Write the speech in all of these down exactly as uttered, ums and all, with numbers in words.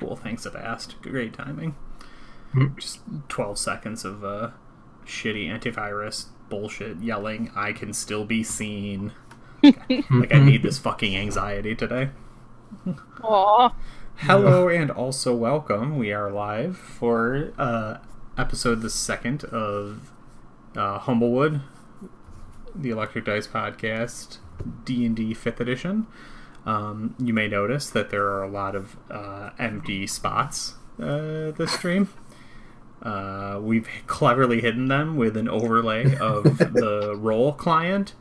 cool. Thanks, Avast. Great timing. Mm-hmm. Just twelve seconds of uh, shitty antivirus bullshit yelling, I can still be seen. Like, I need this fucking anxiety today. Aww. Hello and also welcome. We are live for uh, episode the second of uh, Humblewood, the Electric Dice Podcast, D and D fifth edition. Um, you may notice that there are a lot of uh, empty spots uh, this stream. Uh, we've cleverly hidden them with an overlay of the roll client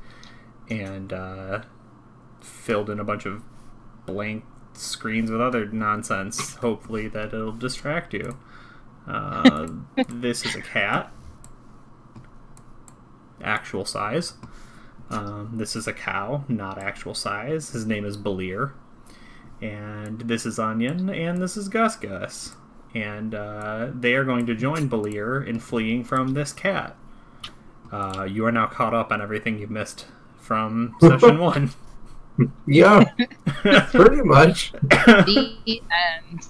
and uh, filled in a bunch of blank screens with other nonsense. Hopefully that it'll distract you. Uh, this is a cat. Actual size. Um, this is a cow, not actual size. His name is Belir. And this is Onion, and this is Gus-Gus. And uh, they are going to join Belir in fleeing from this cat. Uh, you are now caught up on everything you've missed from session one. Yeah, pretty much. The end.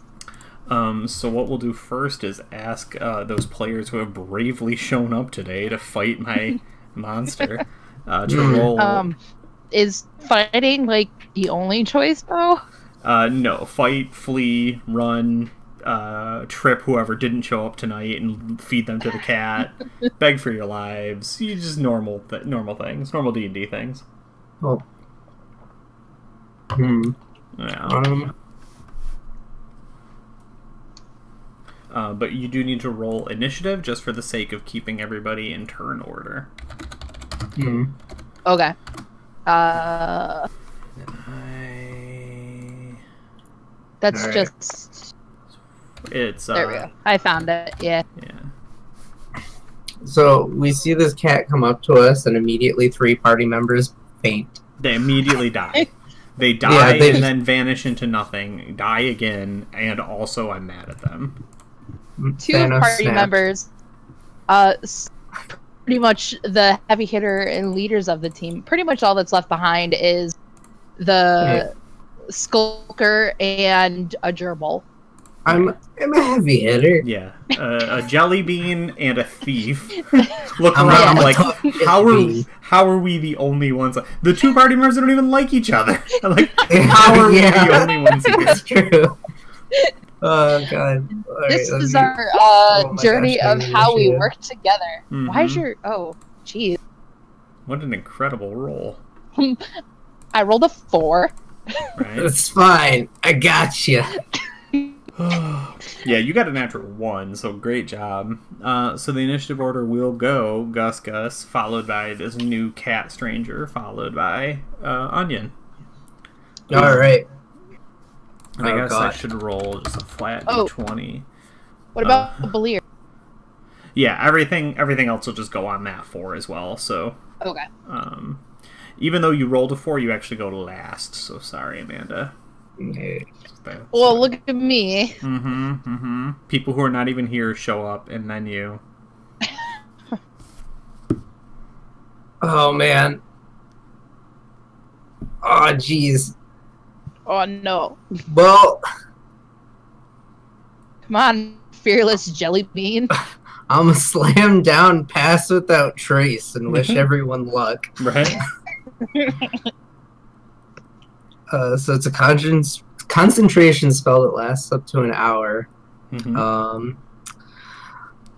Um, so what we'll do first is ask uh, those players who have bravely shown up today to fight my monster uh, to roll. Um, is fighting like the only choice though? Uh, no, fight, flee, run, uh, trip whoever didn't show up tonight and feed them to the cat, beg for your lives. You just normal, th normal things, normal D and D things. Oh. Hmm. Yeah. Um. Uh, but you do need to roll initiative just for the sake of keeping everybody in turn order. Hmm. Okay. Uh. I... That's right. Just. It's. There uh... we go. I found it. Yeah. Yeah. So we see this cat come up to us, and immediately three party members faint. They immediately die. They die yeah, they... and then vanish into nothing, die again, and also I'm mad at them. Two Thanos party snapped. members, uh, pretty much the heavy hitter and leaders of the team, pretty much all that's left behind is the yeah. skulker and a gerbil. I'm, I'm a heavy hitter. Yeah, uh, a jelly bean and a thief. Look I'm around like, how are we, how are we the only ones? The two party members don't even like each other. I'm like, how are yeah. we the only ones? That's true. Oh god. Right, this is me. our uh, oh, journey gosh, of how we work together. Mm-hmm. Why is your oh, jeez. What an incredible roll. I rolled a four. Right. That's fine. I got you. Yeah, you got a natural one, so great job. Uh, so the initiative order will go Gus-Gus, followed by this new cat stranger, followed by uh, Onion. All right. And oh, I guess God. I should roll just a flat oh. d twenty. What about uh, Belir? Yeah, everything everything else will just go on that four as well. So okay. Um, even though you rolled a four, you actually go to last. So sorry, Amanda. Okay. Well, look at me. Mm-hmm, mm-hmm. People who are not even here show up, and then you. Oh, man. Oh, jeez. Oh, no. Well. Come on, fearless jelly bean. I'm going to slam down Pass Without Trace and wish everyone luck. Right? Uh, so it's a conscience... concentration spell that lasts up to an hour. Mm-hmm. Um,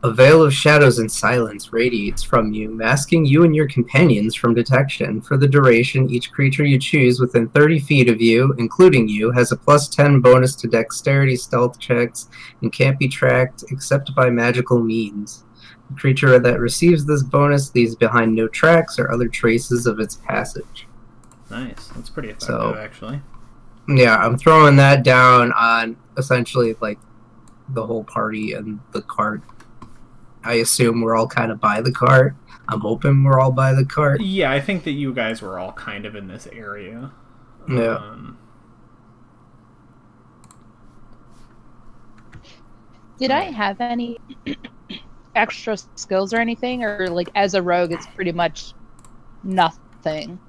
a veil of shadows and silence radiates from you, masking you and your companions from detection. For the duration, each creature you choose within thirty feet of you, including you, has a plus ten bonus to dexterity stealth checks and can't be tracked except by magical means. The creature that receives this bonus leaves behind no tracks or other traces of its passage. Nice. That's pretty effective, so, actually. Yeah, I'm throwing that down on essentially like the whole party and the cart. I assume we're all kind of by the cart. I'm hoping we're all by the cart. Yeah, I think that you guys were all kind of in this area. Yeah. Um, Did I have any extra skills or anything? Or like as a rogue, it's pretty much nothing.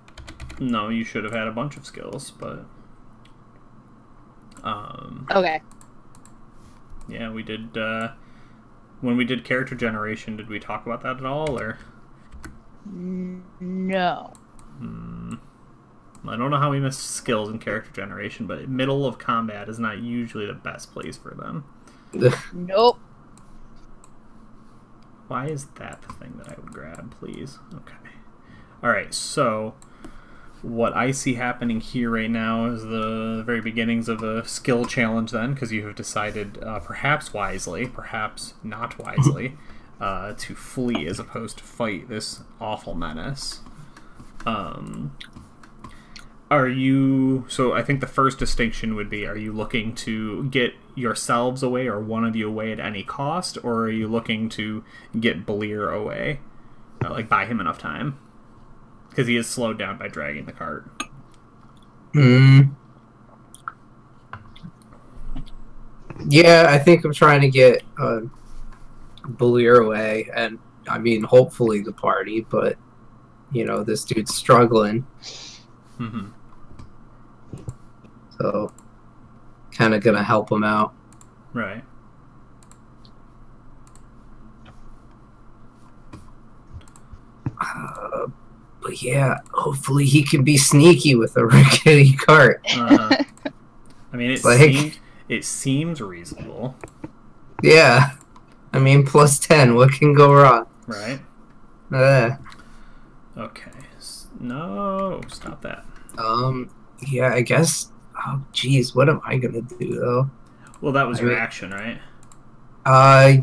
No, you should have had a bunch of skills, but... Um, okay. Yeah, we did. Uh, when we did character generation, did we talk about that at all, or? No. Hmm. I don't know how we missed skills in character generation, but middle of combat is not usually the best place for them. Nope. Why is that the thing that I would grab, please? Okay. Alright, so what I see happening here right now is the very beginnings of a skill challenge then, because you have decided, uh, perhaps wisely, perhaps not wisely, uh, to flee as opposed to fight this awful menace. Um... Are you, so I think the first distinction would be, are you looking to get yourselves away or one of you away at any cost, or are you looking to get Belir away? Uh, like, buy him enough time? Because he is slowed down by dragging the cart. Mm. Yeah, I think I'm trying to get uh, Belir away, and, I mean, hopefully the party, but, you know, this dude's struggling. Mm-hmm. So, kind of going to help him out. Right. Uh, but yeah, hopefully he can be sneaky with a rickety cart. Uh, I mean, it, like, seemed, it seems reasonable. Yeah. I mean, plus ten, what can go wrong? Right. Uh. Okay. No, stop that. Um, yeah, I guess... Oh, jeez, what am I gonna do, though? Well, that was I your mean, action, right? Uh,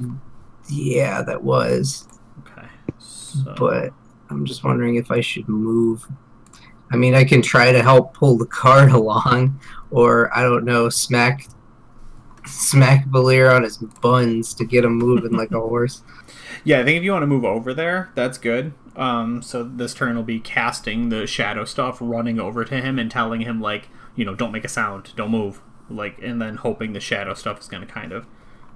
yeah, that was. Okay, so... But I'm just wondering if I should move. I mean, I can try to help pull the cart along, or, I don't know, smack... Smack Belir on his buns to get him moving like a horse. Yeah, I think if you want to move over there, that's good. Um, so this turn will be casting the shadow stuff, running over to him and telling him, like, you know, don't make a sound, don't move, like, and then hoping the shadow stuff is going to kind of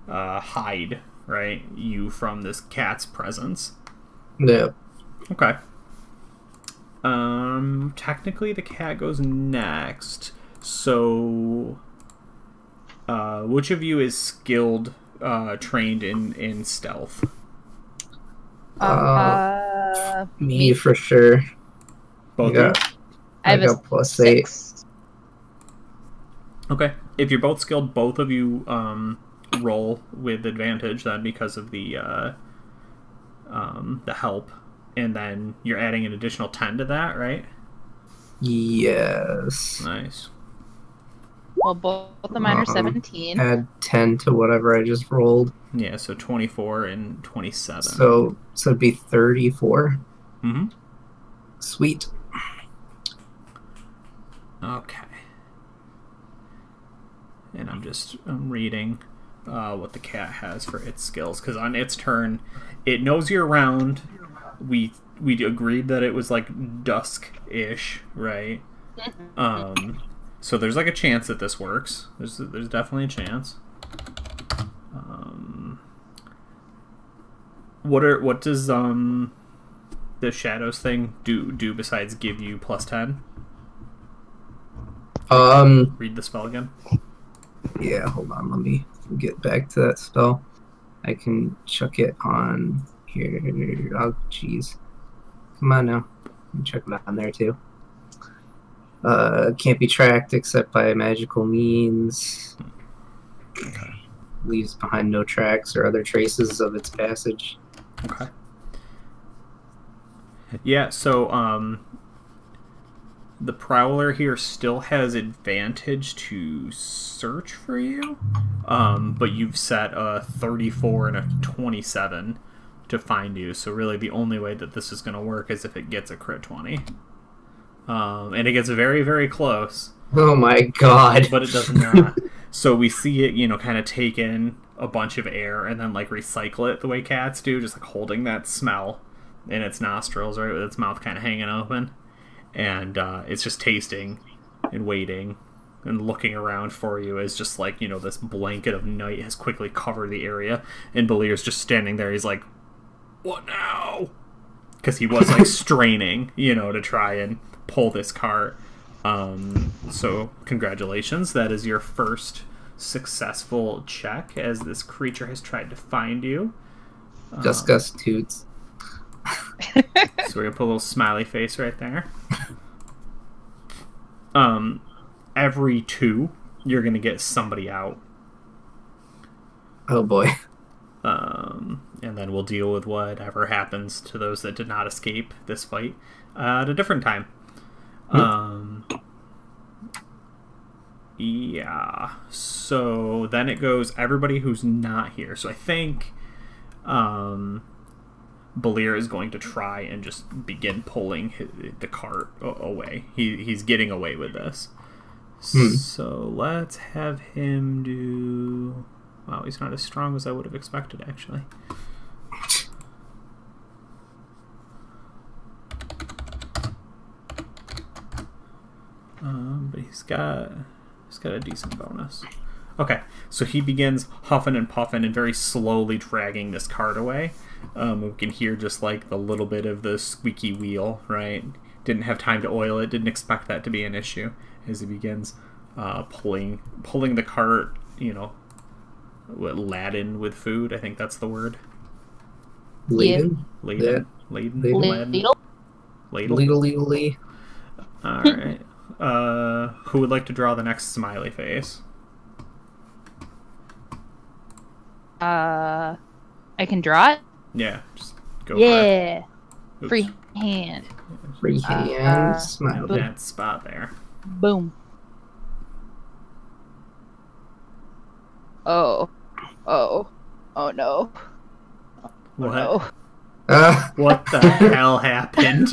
uh, hide, right, you from this cat's presence. Yeah. Okay. Um, technically the cat goes next, so... Uh, which of you is skilled, uh, trained in, in stealth? Uh, uh, me for sure. Both yeah. of you? I, I have got a plus eight. Six. Okay. If you're both skilled, both of you, um, roll with advantage then because of the, uh, um, the help. And then you're adding an additional ten to that, right? Yes. Nice. Well, both of mine are um, seventeen. Add ten to whatever I just rolled. Yeah, so twenty-four and twenty-seven. So, so it'd be thirty-four. Mm-hmm. Sweet. Okay. And I'm just I'm reading uh, what the cat has for its skills, because on its turn, it knows you're around. We we agreed that it was like dusk-ish, right? Um. So there's like a chance that this works. There's there's definitely a chance. Um, what are what does um the shadows thing do do besides give you plus ten? Um, read the spell again. Yeah, hold on. Let me get back to that spell. I can chuck it on here. Oh, jeez. Come on now. Let me chuck it on there too. Uh, can't be tracked except by magical means. Okay. Leaves behind no tracks or other traces of its passage. Okay. Yeah, so um, the Prowler here still has advantage to search for you, um, but you've set a thirty-four and a twenty-seven to find you, so really the only way that this is going to work is if it gets a crit twenty. Um, and it gets very, very close. Oh my god. But it does not. So we see it, you know, kind of take in a bunch of air and then, like, recycle it the way cats do, just, like, holding that smell in its nostrils, right, with its mouth kind of hanging open. And uh, it's just tasting and waiting and looking around for you as just, like, you know, this blanket of night has quickly covered the area. And Belir's just standing there. He's like, what now? Because he was, like, straining, you know, to try and... pull this cart. Um, so congratulations, that is your first successful check as this creature has tried to find you. Gus-Gus um, toots. So we're gonna put a little smiley face right there. Um, every two, you're gonna get somebody out. Oh boy. Um, and then we'll deal with whatever happens to those that did not escape this fight uh, at a different time. Mm-hmm. Um, yeah. So then it goes everybody who's not here. So I think, um, Belir is going to try and just begin pulling his, the cart away. He he's getting away with this. Mm-hmm. So let's have him do. Wow, he's not as strong as I would have expected, actually. Um, but he's got he's got a decent bonus. Okay, so he begins huffing and puffing and very slowly dragging this cart away. Um, we can hear just like the little bit of the squeaky wheel, right? Didn't have time to oil it. Didn't expect that to be an issue. As he begins uh, pulling pulling the cart, you know. What, laden with food? I think that's the word. Laden? Laden? Laden? Laden? Laden? Alright. Uh, who would like to draw the next smiley face? Uh, I can draw it? Yeah. Just go yeah. for it. Free hand. Free hand. Uh, smile. That spot there. Boom. Oh, oh, oh no! What? Oh, no. Uh. What the hell happened?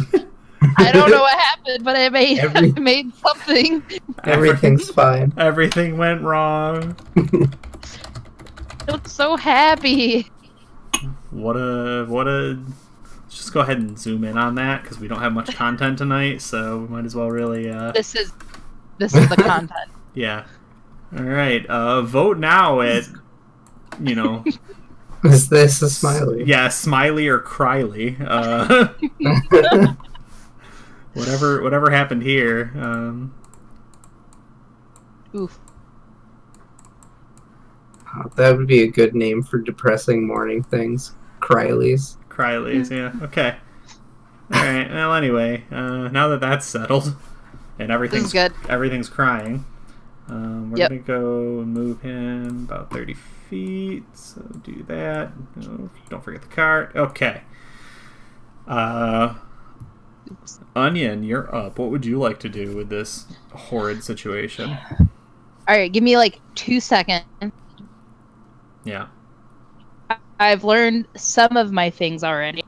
I don't know what happened, but I made Every... I made something. Everything's fine. Everything went wrong. I look so happy. What a what a! Let's just go ahead and zoom in on that because we don't have much content tonight, so we might as well really. Uh... This is this is the content. Yeah. All right, uh, vote now at, you know... Is this a smiley? Yeah, smiley or cryly. Uh, whatever whatever happened here. Um... Oof. Oh, that would be a good name for depressing morning things. Crylies. Crylies, yeah. Okay. All right, well, anyway, uh, now that that's settled and everything's, good. everything's crying... Um, we're yep. going to go and move him about thirty feet, so do that. Oh, don't forget the cart. Okay. Uh, Onion, you're up. What would you like to do with this horrid situation? Alright, give me like two seconds. Yeah. I've learned some of my things already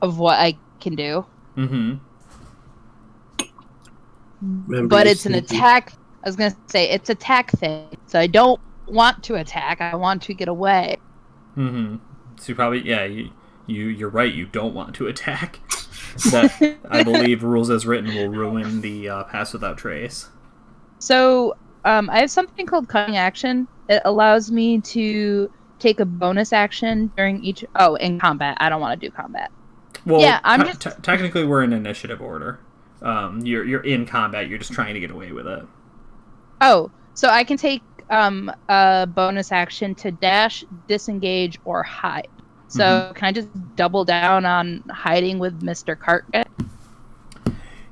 of what I can do. Mm-hmm. But it's an attack... I was going to say, it's attack thing, so I don't want to attack, I want to get away. Mm-hmm. So you probably, yeah, you, you, you're right, you don't want to attack. That, I believe, rules as written will ruin the uh, Pass Without Trace. So, um, I have something called Cunning Action. It allows me to take a bonus action during each... Oh, in combat. I don't want to do combat. Well, yeah, I'm just... technically we're in initiative order. Um, you're, you're in combat, you're just trying to get away with it. Oh, so I can take um, a bonus action to dash, disengage, or hide. So mm-hmm. Can I just double down on hiding with Mister Cart?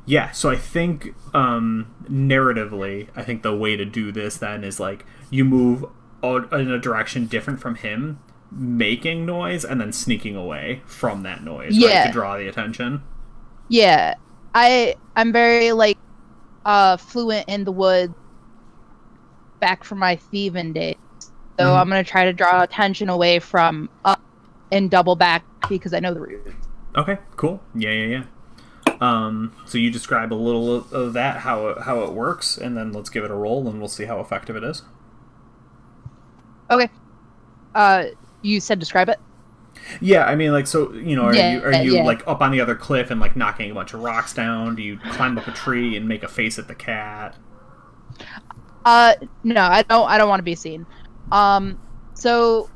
Yeah, so I think um, narratively, I think the way to do this then is like you move in a direction different from him, making noise, and then sneaking away from that noise, yeah. right, to draw the attention. Yeah, I, I'm very like uh, fluent in the woods. Back from my thieving days, so mm. I'm gonna try to draw attention away from up and double back because I know the route. Okay, cool. Yeah, yeah, yeah. Um, so you describe a little of, of that how it, how it works, and then let's give it a roll, and we'll see how effective it is. Okay. Uh, you said describe it. Yeah, I mean, like, so you know, are yeah, you are you yeah. like up on the other cliff and like knocking a bunch of rocks down? Do you climb up a tree and make a face at the cat? Uh, no, I don't, I don't want to be seen. Um, so,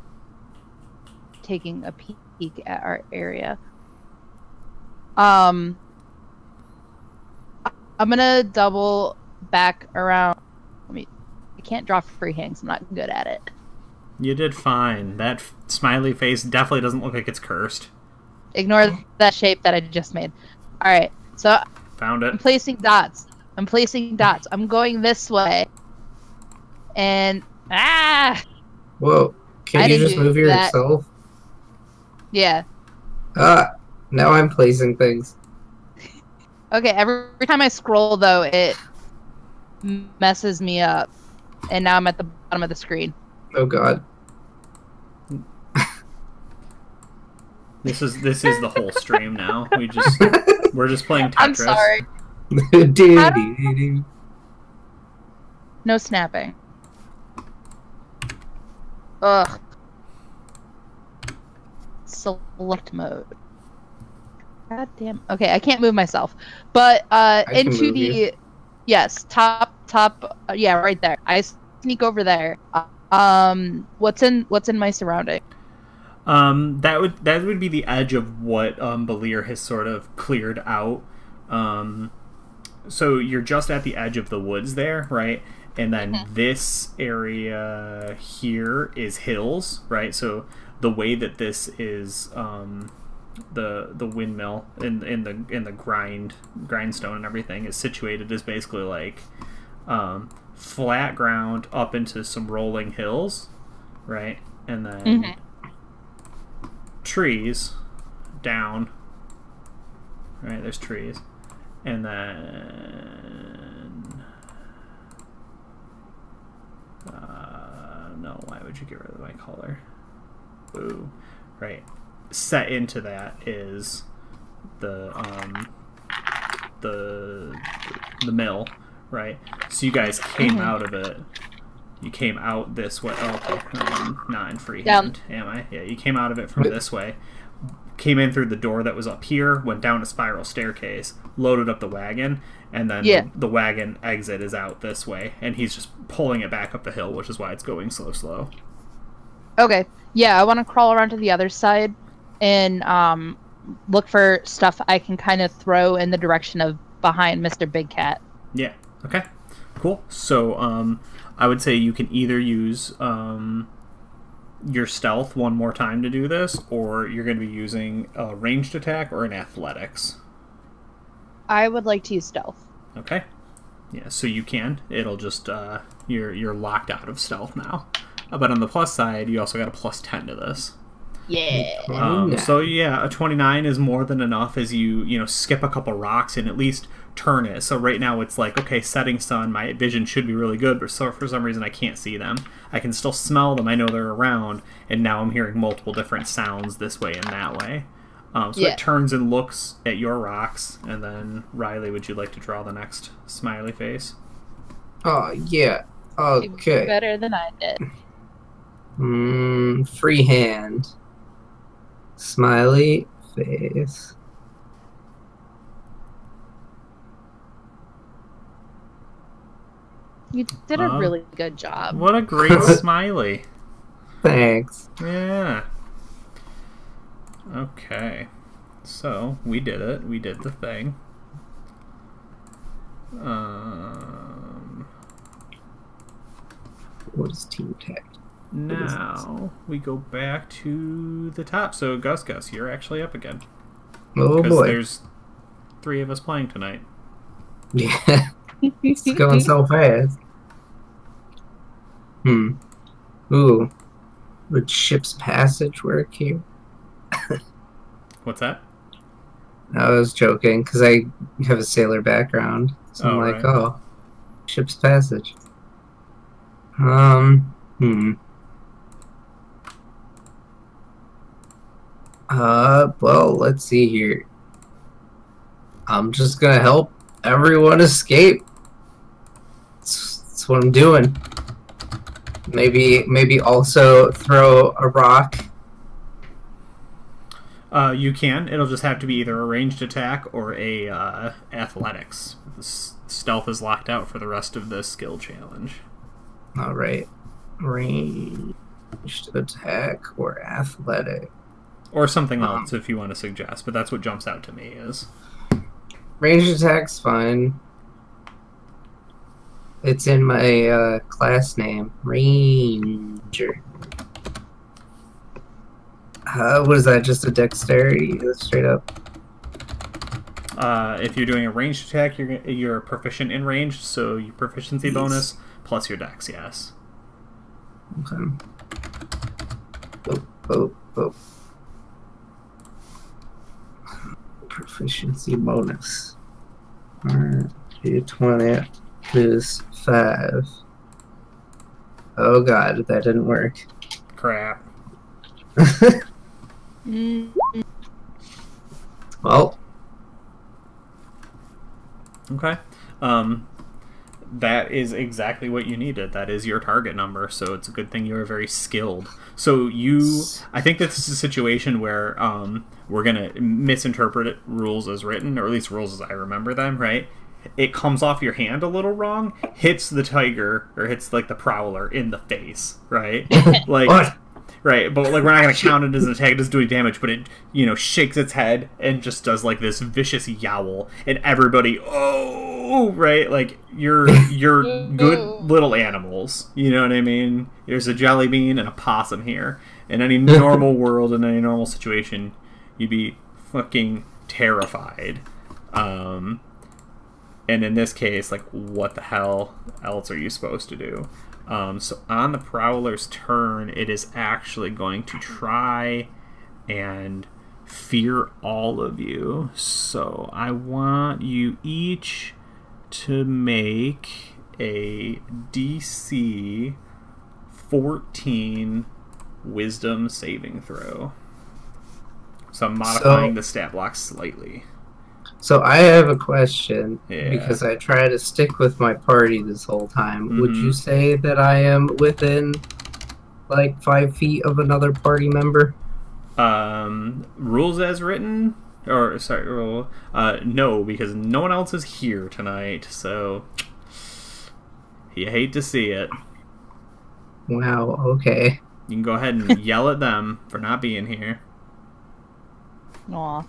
taking a peek at our area. Um, I'm gonna double back around. Let me make can't draw free hands. I'm not good at it. You did fine. That f- smiley face definitely doesn't look like it's cursed. Ignore that shape that I just made. All right, so found it. I'm placing dots. I'm placing dots. I'm going this way. And ah! Whoa! Can you just move yourself? Yeah. Ah! Now I'm placing things. Okay. Every time I scroll, though, it messes me up, and now I'm at the bottom of the screen. Oh God. This is this is the whole stream now. We just we're just playing Tetris. I'm sorry. do- no snapping. Ugh. Select mode. God damn. Okay, I can't move myself. But uh, in two D, yes, top top. Uh, yeah, right there. I sneak over there. Um, what's in what's in my surrounding? Um, that would that would be the edge of what um, Belir has sort of cleared out. Um, so you're just at the edge of the woods there, right? And then mm-hmm. this area here is hills, right? So the way that this is um, the the windmill and in, in the in the grind grindstone and everything is situated is basically like um, flat ground up into some rolling hills, right? And then. Mm-hmm. Trees down, right? There's trees, and then uh, no. Why would you get rid of my color? Ooh, right. Set into that is the um the the mill, right? So you guys came out of it. You came out this way. Oh, okay. Um, not in freehand, down. Am I? Yeah, you came out of it from this way. Came in through the door that was up here, went down a spiral staircase, loaded up the wagon, and then yeah. the, the wagon exit is out this way. And he's just pulling it back up the hill, which is why it's going so slow. Okay. Yeah, I want to crawl around to the other side and um, look for stuff I can kind of throw in the direction of behind Mister Big Cat. Yeah. Okay. Cool. So, um... I would say you can either use um, your stealth one more time to do this, or you're going to be using a ranged attack or an athletics. I would like to use stealth. Okay. Yeah, so you can. It'll just, uh, you're you're locked out of stealth now. Uh, but on the plus side, you also got a plus ten to this. Yeah. Um, so yeah, a twenty-nine is more than enough as you, you know, skip a couple rocks and at least turn it. So right now it's like, okay, setting sun, my vision should be really good, but so for some reason I can't see them. I can still smell them, I know they're around, and now I'm hearing multiple different sounds this way and that way. Um, so yeah. It turns and looks at your rocks, and then Riley, would you like to draw the next smiley face? Oh, yeah. Okay. Better than I did. Mmm, freehand. Smiley face. You did a uh, really good job. What a great smiley. Thanks. Yeah. Okay. So, we did it. We did the thing. Um, what is team tech? Now we go back to the top. So Gus-Gus, you're actually up again. Oh boy. Because there's three of us playing tonight. Yeah. It's going so fast. Hmm. Ooh. Would ship's passage work here? What's that? I was joking, because I have a sailor background. So oh, I'm like, right. oh, ship's passage. Um, hmm. Uh, well, let's see here. I'm just gonna help everyone escape. That's, that's what I'm doing. Maybe, maybe also throw a rock. Uh, you can. It'll just have to be either a ranged attack or a, uh, athletics. Stealth is locked out for the rest of the skill challenge. Alright. Ranged attack or athletic. Or something else, um, if you want to suggest, but that's what jumps out to me is. Ranged attack's fine. It's in my uh, class name, Ranger. Uh, what is that? Just a dexterity, straight up. Uh, if you're doing a ranged attack, you're you're proficient in range, so your proficiency yes. bonus plus your dex. Yes. Okay. Oh, oh, oh. Proficiency bonus. All right, d twenty is five. Oh god, that didn't work. Crap. Well. Okay. Um, that is exactly what you needed. That is your target number, so it's a good thing you are very skilled. So you... I think this is a situation where um, we're going to misinterpret it, rules as written, or at least rules as I remember them, right? It comes off your hand a little wrong, hits the tiger, or hits, like, the prowler in the face, right? Like... What? Right, but like we're not going to count it as an attack. It doesn't do any damage, but it, you know, shakes its head and just does like this vicious yowl, and everybody, oh, right, like you're you're good little animals. You know what I mean? There's a jelly bean and a possum here. In any normal world, in any normal situation, you'd be fucking terrified. Um, and in this case, like, what the hell else are you supposed to do? Um, so on the Prowler's turn, it is actually going to try and fear all of you. So I want you each to make a D C fourteen Wisdom saving throw. So I'm modifying so, the stat block slightly. So I have a question, yeah. because I try to stick with my party this whole time. Mm-hmm. Would you say that I am within, like, five feet of another party member? Um, rules as written? Or, sorry, rule. Uh, no, because no one else is here tonight, so you hate to see it. Wow, okay. You can go ahead and yell at them for not being here. Aw.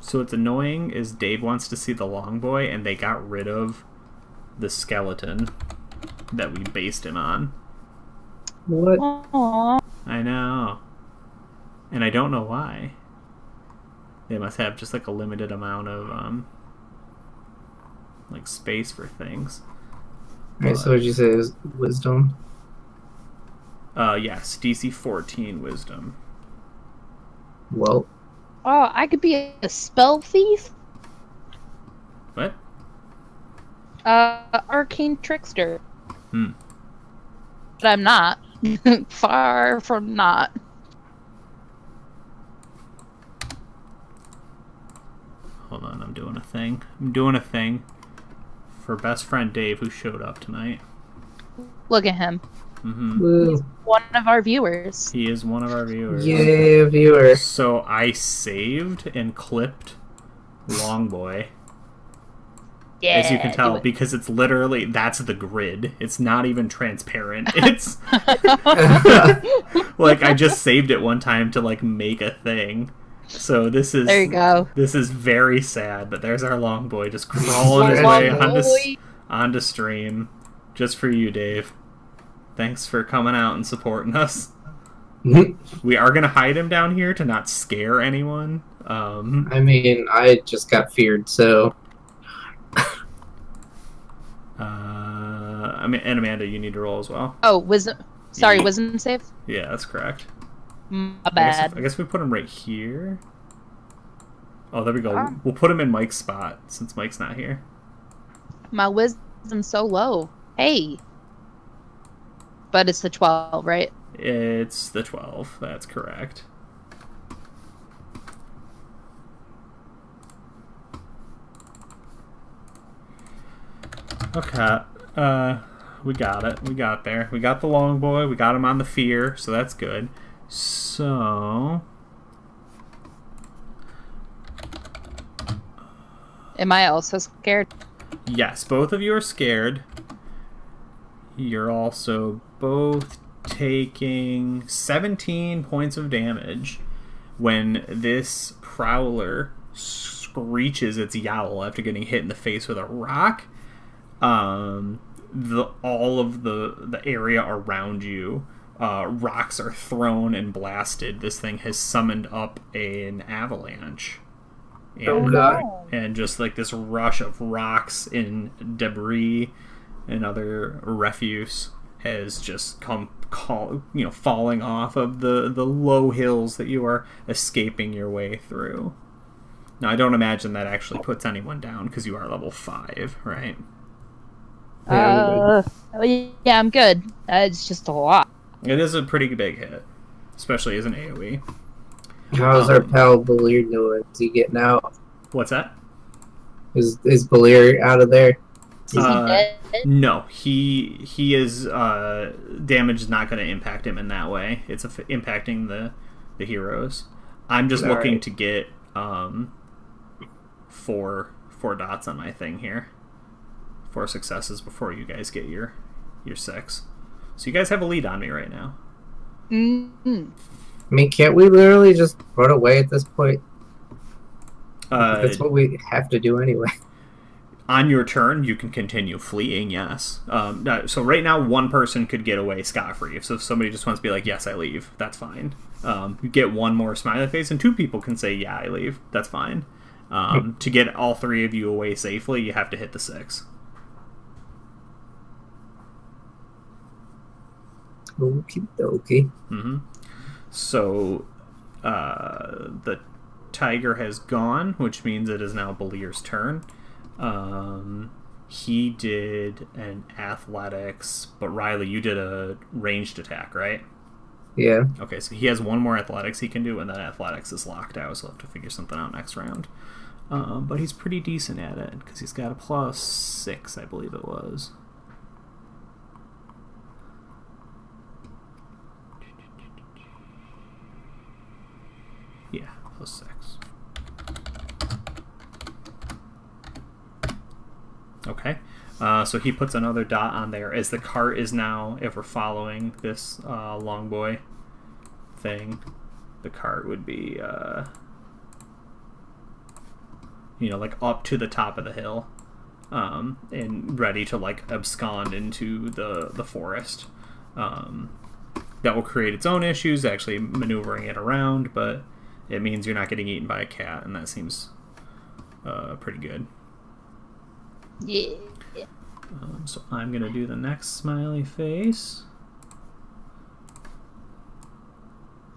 So what's annoying is Dave wants to see the long boy, and they got rid of the skeleton that we based him on. What? Aww. I know. And I don't know why. They must have just like a limited amount of um, like space for things. Alright, but... so what'd you say is wisdom? Uh, yes, D C fourteen wisdom. Well. Oh, I could be a spell thief? What? Uh, Arcane Trickster. Hmm. But I'm not. Far from not. Hold on, I'm doing a thing. I'm doing a thing for best friend Dave, who showed up tonight. Look at him. Mm-hmm. He's one of our viewers. He is one of our viewers. Yay, viewer. So I saved and clipped Longboy. Yeah. As you can tell, it. because it's literally, that's the grid. It's not even transparent. It's like I just saved it one time to like make a thing. So this is there you go. This is very sad, but there's our Longboy just crawling his way onto, onto stream. Just for you, Dave. Thanks for coming out and supporting us. We are going to hide him down here to not scare anyone. Um, I mean, I just got feared, so... uh, I mean, and Amanda, you need to roll as well. Oh, wisdom... Sorry, yeah. Wisdom save? Yeah, that's correct. My bad. I guess, I guess we put him right here. Oh, there we go. Ah. We'll put him in Mike's spot, since Mike's not here. My wisdom's so low. Hey! But it's the twelve, right? It's the twelve. That's correct. Okay. Uh, we got it. We got there. We got the long boy. We got him on the fear, so that's good. So... Am I also scared? Yes, both of you are scared. You're also... both taking seventeen points of damage when this prowler screeches its yowl after getting hit in the face with a rock. Um, the all of the the area around you, uh, rocks are thrown and blasted. This thing has summoned up an avalanche. And, oh, no. And just like this rush of rocks and debris and other refuse has just come, call, you know, falling off of the, the low hills that you are escaping your way through. Now, I don't imagine that actually puts anyone down because you are level five, right? Uh, yeah, I'm good. It's just a lot. It is a pretty big hit, especially as an A O E. How's um, our pal Belir doing? Is he getting out? What's that? Is is Belir out of there? Is uh, he dead? No, he he is. Uh, damage is not going to impact him in that way. It's a f impacting the the heroes. I'm just All looking right. to get um four four dots on my thing here, four successes before you guys get your your six. So you guys have a lead on me right now. Mm-hmm. I mean, can't we literally just run away at this point? Uh, That's what we have to do anyway. On your turn, you can continue fleeing, yes. Um, so right now, one person could get away scot-free. So if somebody just wants to be like, yes, I leave, that's fine. Um, you get one more smiley face, and two people can say, yeah, I leave. That's fine. Um, to get all three of you away safely, you have to hit the six. Okie dokie. Mm-hmm. So, uh, the tiger has gone, which means it is now Belir's turn. Um, he did an athletics, but Riley, you did a ranged attack, right? Yeah. Okay, so he has one more athletics he can do, and that athletics is locked out, so I'll have to figure something out next round. Um, but he's pretty decent at it, because he's got a plus six, I believe it was. Yeah, plus six. Okay, uh, so he puts another dot on there as the cart is now, if we're following this uh, long boy thing, the cart would be, uh, you know, like up to the top of the hill, um, and ready to like abscond into the, the forest. Um, that will create its own issues, actually maneuvering it around, but it means you're not getting eaten by a cat, and that seems uh, pretty good. Yeah. Um, so I'm going to do the next smiley face.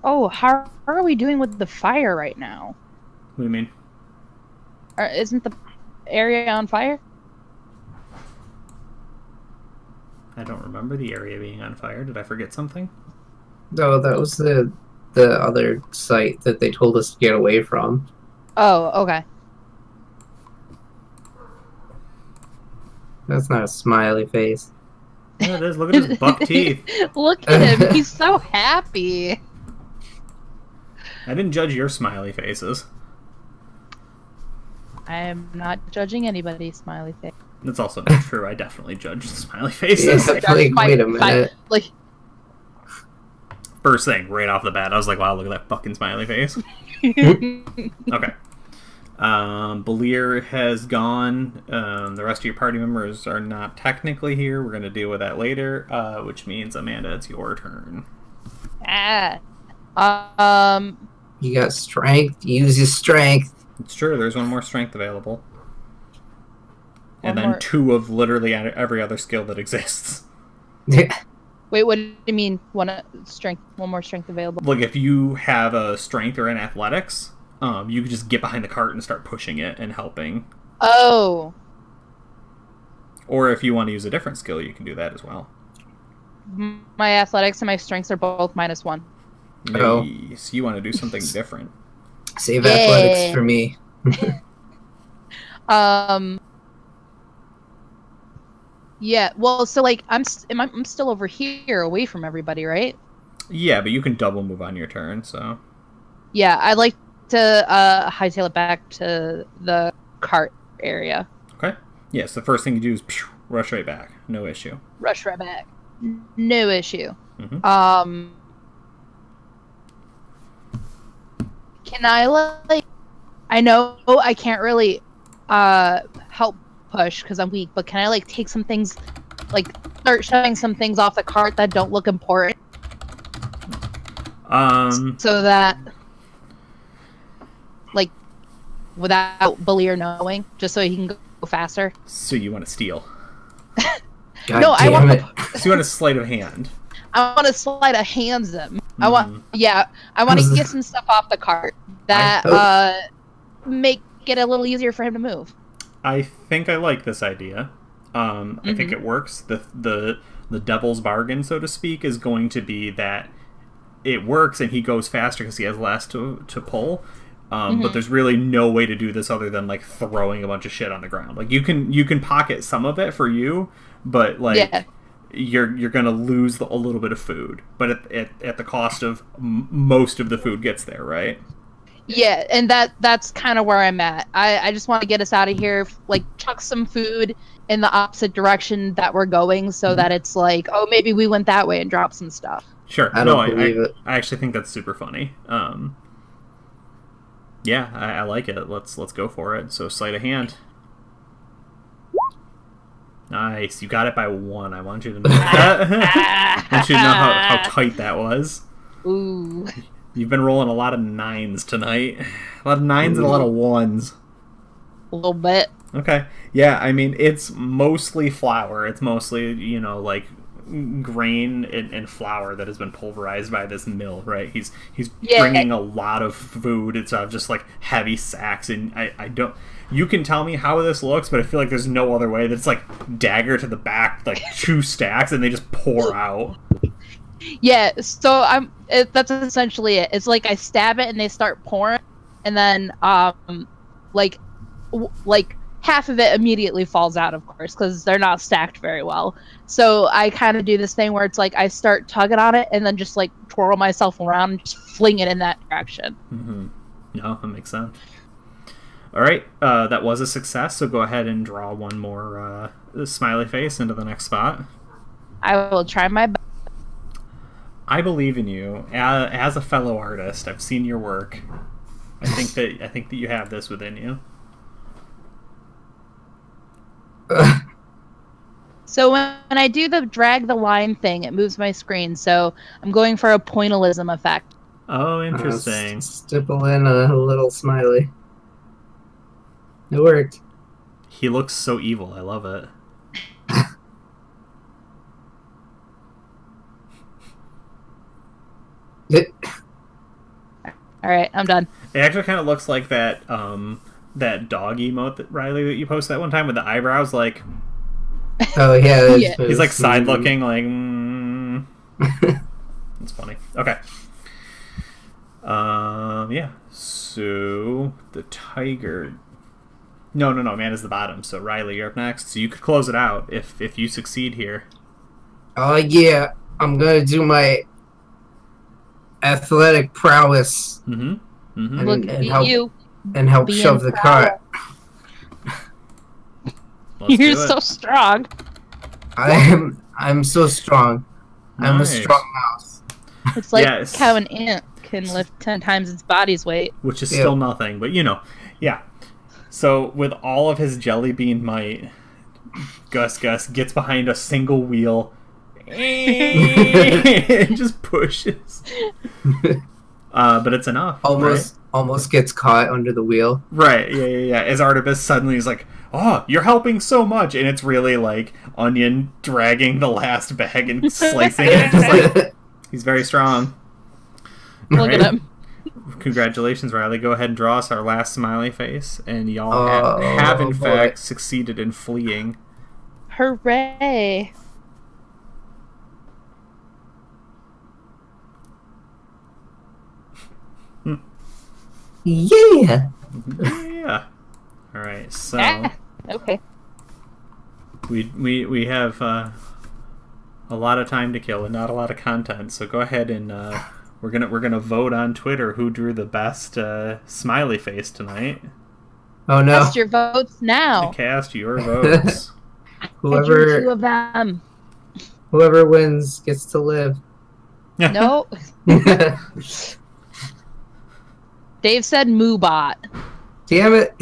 Oh, how are we doing with the fire right now? What do you mean? Isn't the area on fire? I don't remember the area being on fire. Did I forget something? No, that was the... the other site that they told us to get away from. Oh, okay. That's not a smiley face. Yeah, it is. Look at his buck teeth. Look at him. He's so happy. I didn't judge your smiley faces. I am not judging anybody's smiley face. That's also not true. I definitely judge the smiley faces. Yeah, like, my, wait a minute. My, like, first thing, right off the bat, I was like, wow, look at that fucking smiley face. Okay. Um, Belir has gone. Um, the rest of your party members are not technically here. We're going to deal with that later, uh, which means, Amanda, it's your turn. Ah. Um. You got strength. Use your strength. It's true. There's one more strength available. One and then more. Two of literally every other skill that exists. Yeah. Wait, what do you mean? One strength, one more strength available. Look, if you have a strength or an athletics, um, you can just get behind the cart and start pushing it and helping. Oh. Or if you want to use a different skill, you can do that as well. My athletics and my strengths are both minus one. Oh, so you want to do something different? Save yeah. athletics for me. um. Yeah, well, so, like, I'm, st I'm still over here, away from everybody, right? Yeah, but you can double move on your turn, so... Yeah, I'd like to uh, hightail it back to the cart area. Okay. Yeah, so the first thing you do is pew, rush right back. No issue. Rush right back. No issue. Mm-hmm. Um, can I, like, I know I can't really uh, help push because I'm weak, but can I like take some things, like start shoving some things off the cart that don't look important? Um. So that, like, without Belir knowing, just so he can go faster. So you want to steal? No, I want. To... So you want a sleight of hand? I want to sleight of hand them. Mm. I want. Yeah, I want to get some stuff off the cart that uh make it a little easier for him to move. I think I like this idea. Um, mm-hmm. I think it works. The the the devil's bargain, so to speak, is going to be that. It works, and he goes faster because he has less to to pull. Um, mm-hmm. But there's really no way to do this other than like throwing a bunch of shit on the ground. Like you can you can pocket some of it for you, but like yeah. you're you're gonna lose the, a little bit of food, but at at, at the cost of m most of the food gets there, right? Yeah, and that that's kind of where I'm at. I I just want to get us out of here. Like chuck some food in the opposite direction that we're going, so mm-hmm. that it's like, oh, maybe we went that way and dropped some stuff. Sure. I don't no, believe I, I, it. I actually think that's super funny. Um, yeah, I, I like it. Let's let's go for it. So sleight of hand. Nice. You got it by one. I want you to know that. I want you to know how, how tight that was. Ooh. You've been rolling a lot of nines tonight. A lot of nines Ooh. and a lot of ones. A little bit. Okay. Yeah, I mean, it's mostly flour. It's mostly, you know, like... grain and, and flour that has been pulverized by this mill, right? He's he's yeah. bringing a lot of food. It's uh, just like heavy sacks, and I, I don't. You can tell me how this looks, but I feel like there's no other way. That's like dagger to the back, like two stacks, and they just pour out. Yeah, so I'm. It, that's essentially it. It's like I stab it, and they start pouring, and then um, like, w like. half of it immediately falls out, of course, because they're not stacked very well. So I kind of do this thing where it's like I start tugging on it and then just like twirl myself around and just fling it in that direction. Mm-hmm. No, that makes sense. All right, uh, that was a success. So go ahead and draw one more uh, smiley face into the next spot. I will try my best. I believe in you. As a fellow artist, I've seen your work. I think that I think that you have this within you. So when, when I do the drag the line thing, it moves my screen. So I'm going for a pointillism effect. Oh, interesting. Uh, stipple in a little smiley. It worked. He looks so evil. I love it. it. All right, I'm done. It actually kind of looks like that. Um, That dog emote that Riley that you posted that one time with the eyebrows, like oh yeah, yeah. he's like side looking, like mm. It's funny. Okay, um, yeah. So the tiger, no, no, no, man is the bottom. So Riley, you're up next. So you could close it out if if you succeed here. Oh uh, yeah, I'm gonna do my athletic prowess. Mm-hmm. Mm-hmm. Look at you. And help Being shove the proud. cart. You're so strong. I am. I'm so strong. Nice. I'm a strong mouse. It's like yes. how an ant can lift ten times its body's weight, which is yeah. still nothing. But you know, yeah. So with all of his jelly bean might, Gus-Gus gets behind a single wheel and just pushes. Uh, but it's enough. Almost. Right? Almost gets caught under the wheel. Right, yeah, yeah, yeah. As Artibus suddenly is like, oh, you're helping so much. And it's really like Onion dragging the last bag and slicing it. And just like, he's very strong. Look right. at him. Congratulations, Riley. Go ahead and draw us our last smiley face. And y'all oh, have, have, in boy. fact, succeeded in fleeing. Hooray. Yeah. Yeah. All right. So. Ah, okay. We we we have uh, a lot of time to kill and not a lot of content. So go ahead and uh, we're gonna we're gonna vote on Twitter who drew the best uh, smiley face tonight. Oh no! Cast your votes now. Cast your votes. Whoever. I drew two of them. Whoever wins gets to live. No. Dave said Moobot. Damn it.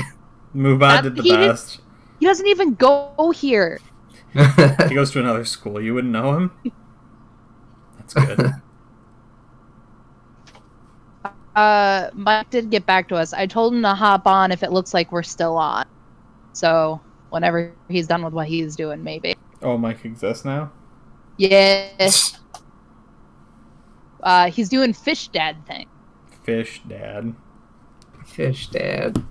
Move on that, to the past. He doesn't even go here. He goes to another school. You wouldn't know him? That's good. Uh, Mike did get back to us. I told him to hop on if it looks like we're still on. So, whenever he's done with what he's doing, maybe. Oh, Mike exists now? Yes. Uh, he's doing Fish Dad thing. Fish Dad. Fish Dad.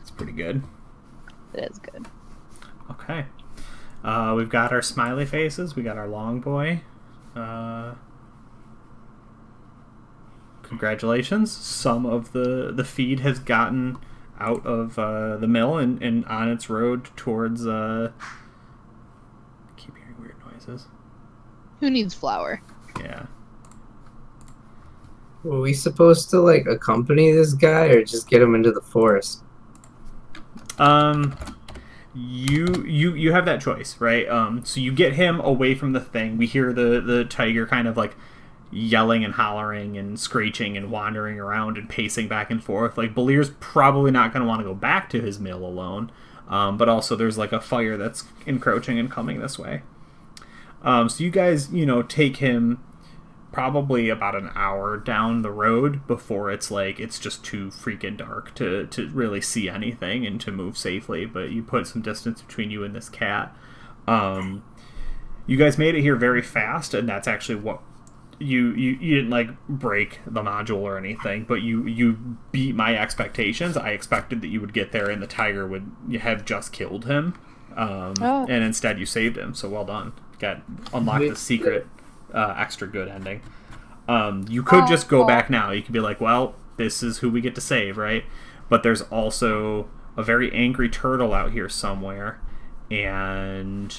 It's pretty good. It is good. Okay. Uh, we've got our smiley faces. We got our long boy. Uh... Congratulations. Some of the, the feed has gotten out of uh, the mill and, and on its road towards... Uh... I keep hearing weird noises. Who needs flour? Yeah. Were we supposed to, like, accompany this guy or just get him into the forest? Um... You, you you have that choice, right? Um, so you get him away from the thing. We hear the, the tiger kind of, like, yelling and hollering and screeching and wandering around and pacing back and forth. Like, Belir's probably not going to want to go back to his mill alone, um, but also there's like a fire that's encroaching and coming this way. Um, so you guys, you know, take him probably about an hour down the road before it's like it's just too freaking dark to, to really see anything and to move safely, but you put some distance between you and this cat. Um, you guys made it here very fast, and that's actually what You, you you didn't like break the module or anything, but you you beat my expectations. I expected that you would get there and the tiger would have just killed him, um, oh. and instead you saved him. So well done. Got unlocked the secret uh, extra good ending. Um, you could oh, just go cool. back now. You could be like, well, this is who we get to save, right? But there's also a very angry turtle out here somewhere, and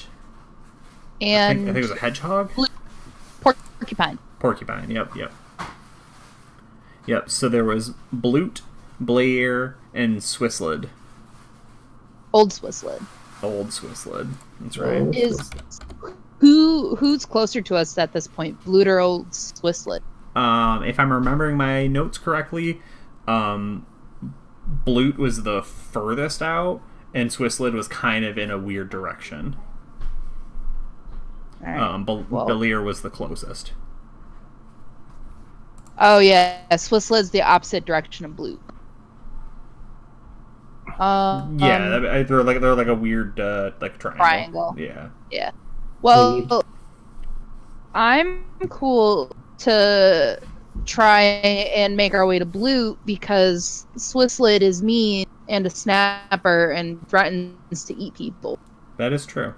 and I think, I think it was a hedgehog, porcupine. Porcupine, yep, yep. Yep, so there was Blute, Blair, and Swiss Lid. Old Swiss Lid. Old Swiss Lid, that's right. Is, who Who's closer to us at this point, Blute or Old Swiss Lid? Um, if I'm remembering my notes correctly, um, Blute was the furthest out, and Swiss Lid was kind of in a weird direction. All right. Um, Bel well. Belir was the closest. Oh yeah, Swiss Lid's the opposite direction of Blute. Um, yeah, they're like they're like a weird uh, like triangle. Triangle. Yeah. Yeah. Well, I'm cool to try and make our way to Blute because Swiss Lid is mean and a snapper and threatens to eat people. That is true.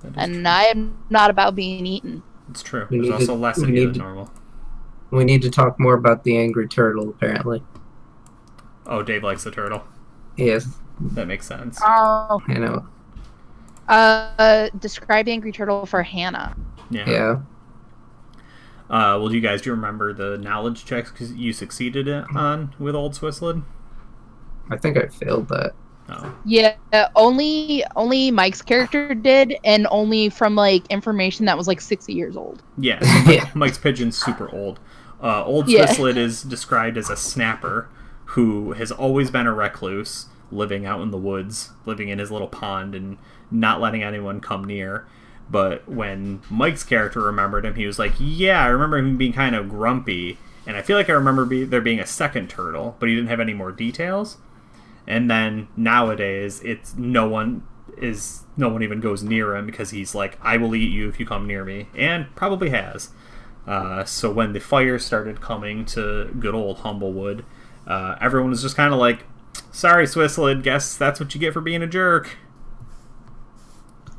That is and true. I am not about being eaten. It's true. There's also less in you than normal. We need to talk more about the angry turtle, apparently. Oh, Dave likes the turtle. Yes. That makes sense. Oh. I know. Uh, describe angry turtle for Hannah. Yeah. Yeah. Uh, well, do you guys, do you remember the knowledge checks because you succeeded on with Old Swiss Lid? I think I failed that. Oh. Yeah, only only Mike's character did, and only from like information that was like sixty years old. Yeah, yeah. Mike's pigeon's super old. Uh, old yeah. Swiss Lid is described as a snapper who has always been a recluse, living out in the woods, living in his little pond, and not letting anyone come near. But when Mike's character remembered him, he was like, "Yeah, I remember him being kind of grumpy, and I feel like I remember be there being a second turtle, but he didn't have any more details." And then nowadays, it's no one is no one even goes near him because he's like, "I will eat you if you come near me," and probably has. Uh, so when the fire started coming to good old Humblewood, uh, everyone was just kind of like, "Sorry, Swiss Lid, guess that's what you get for being a jerk."